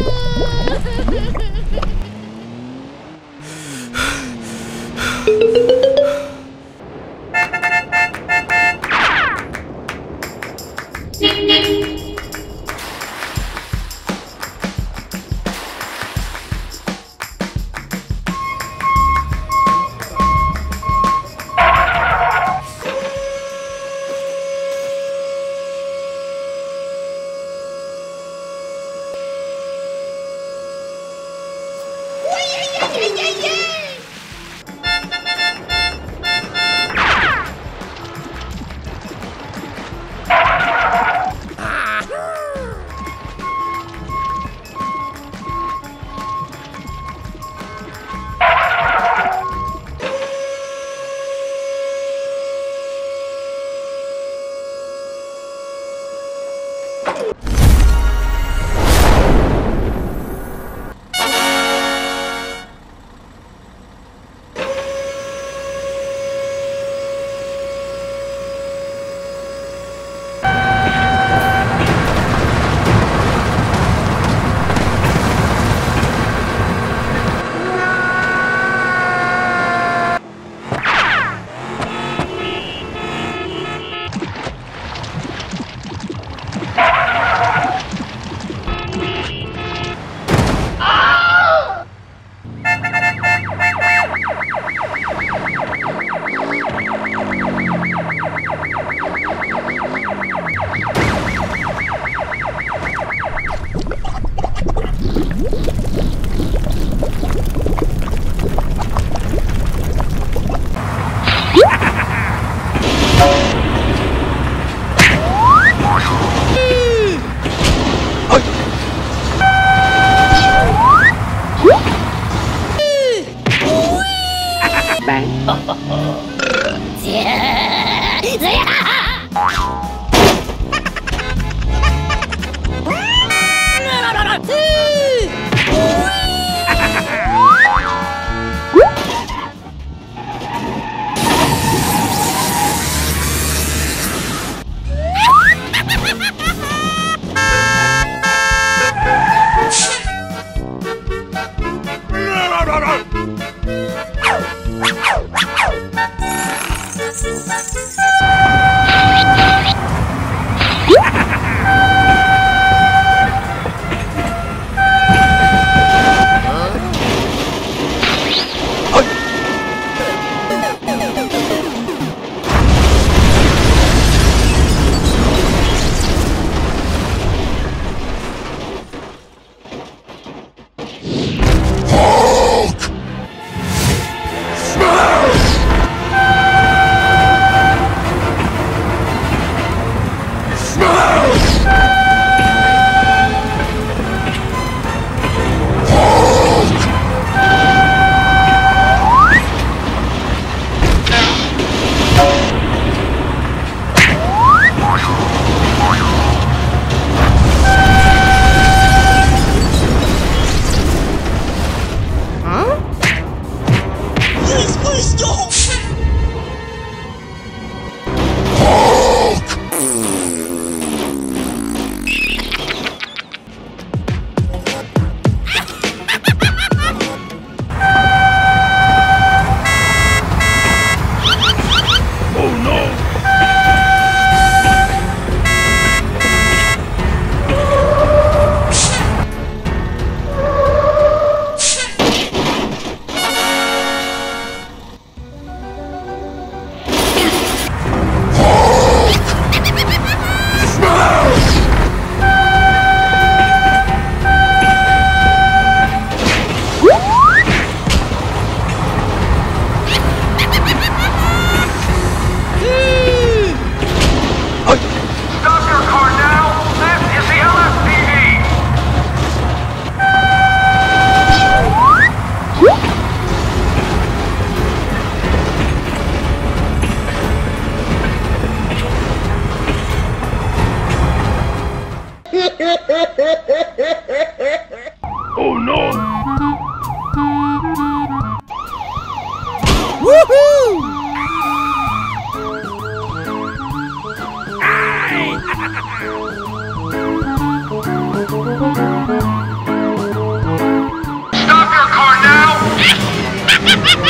Come on!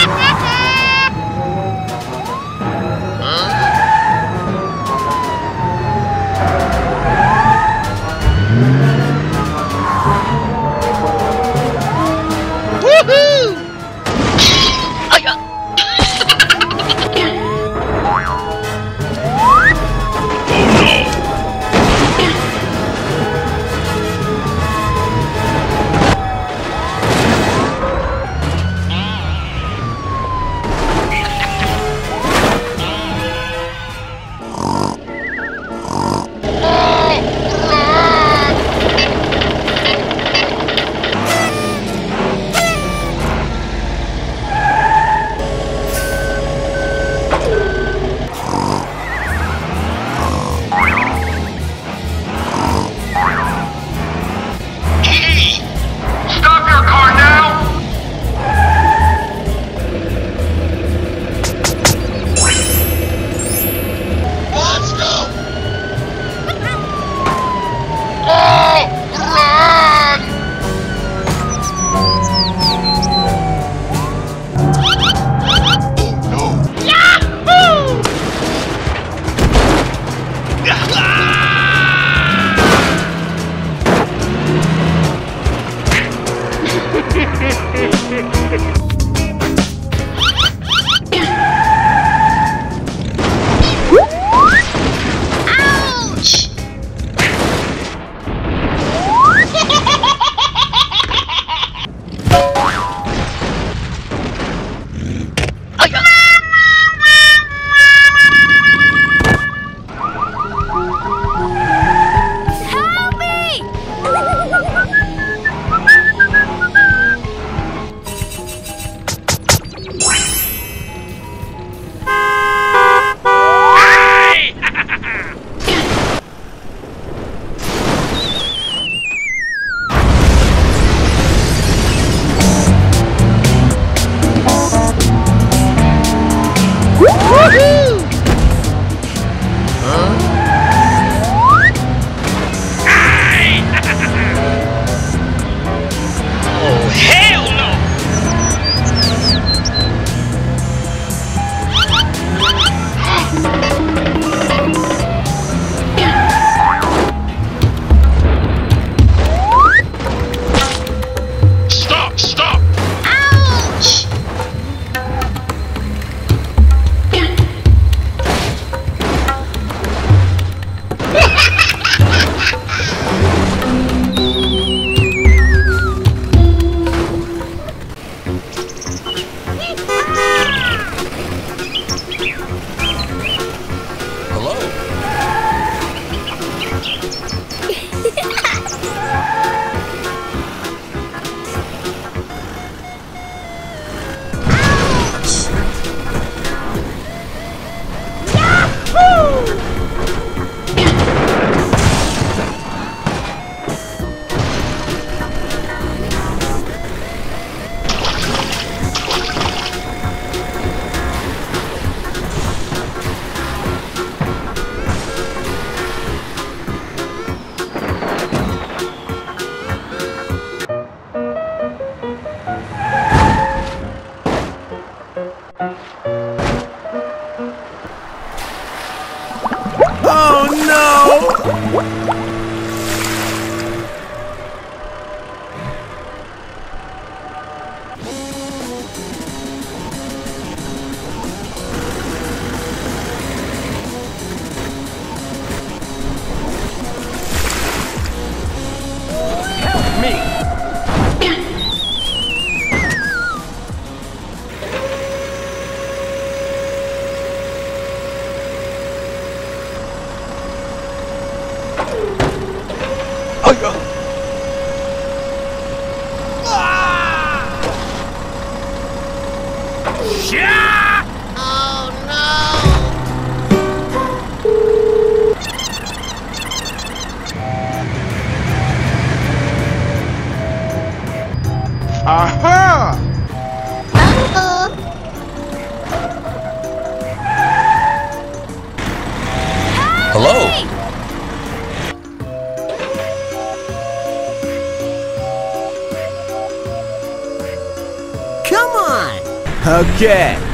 Okay. Yahoo!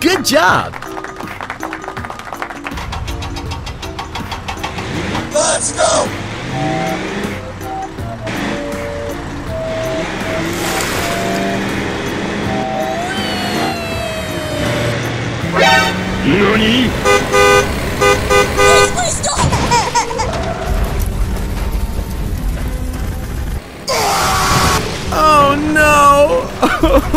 Good job. Let's go. Nani? Oh no!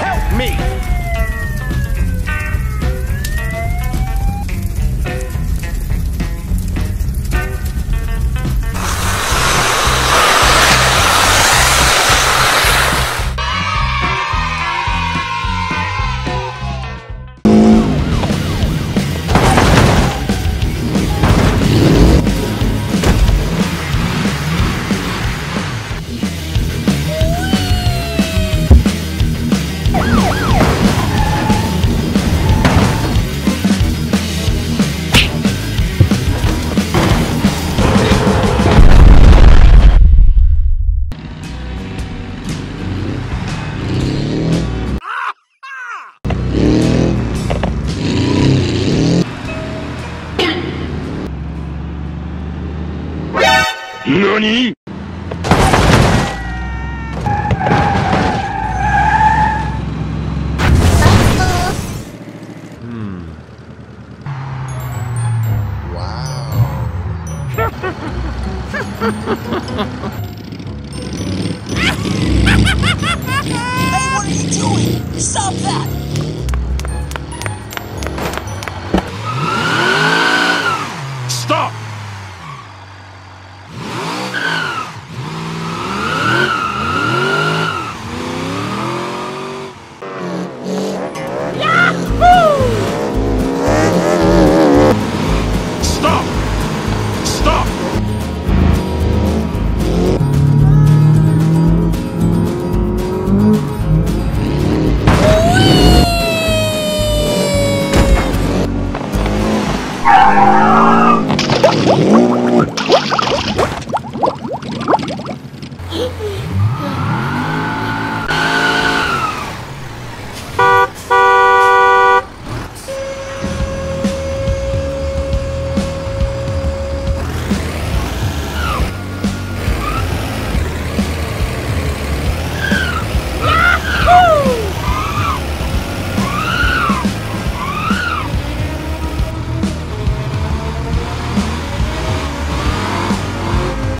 Help me! Nani? Hmm. Wow.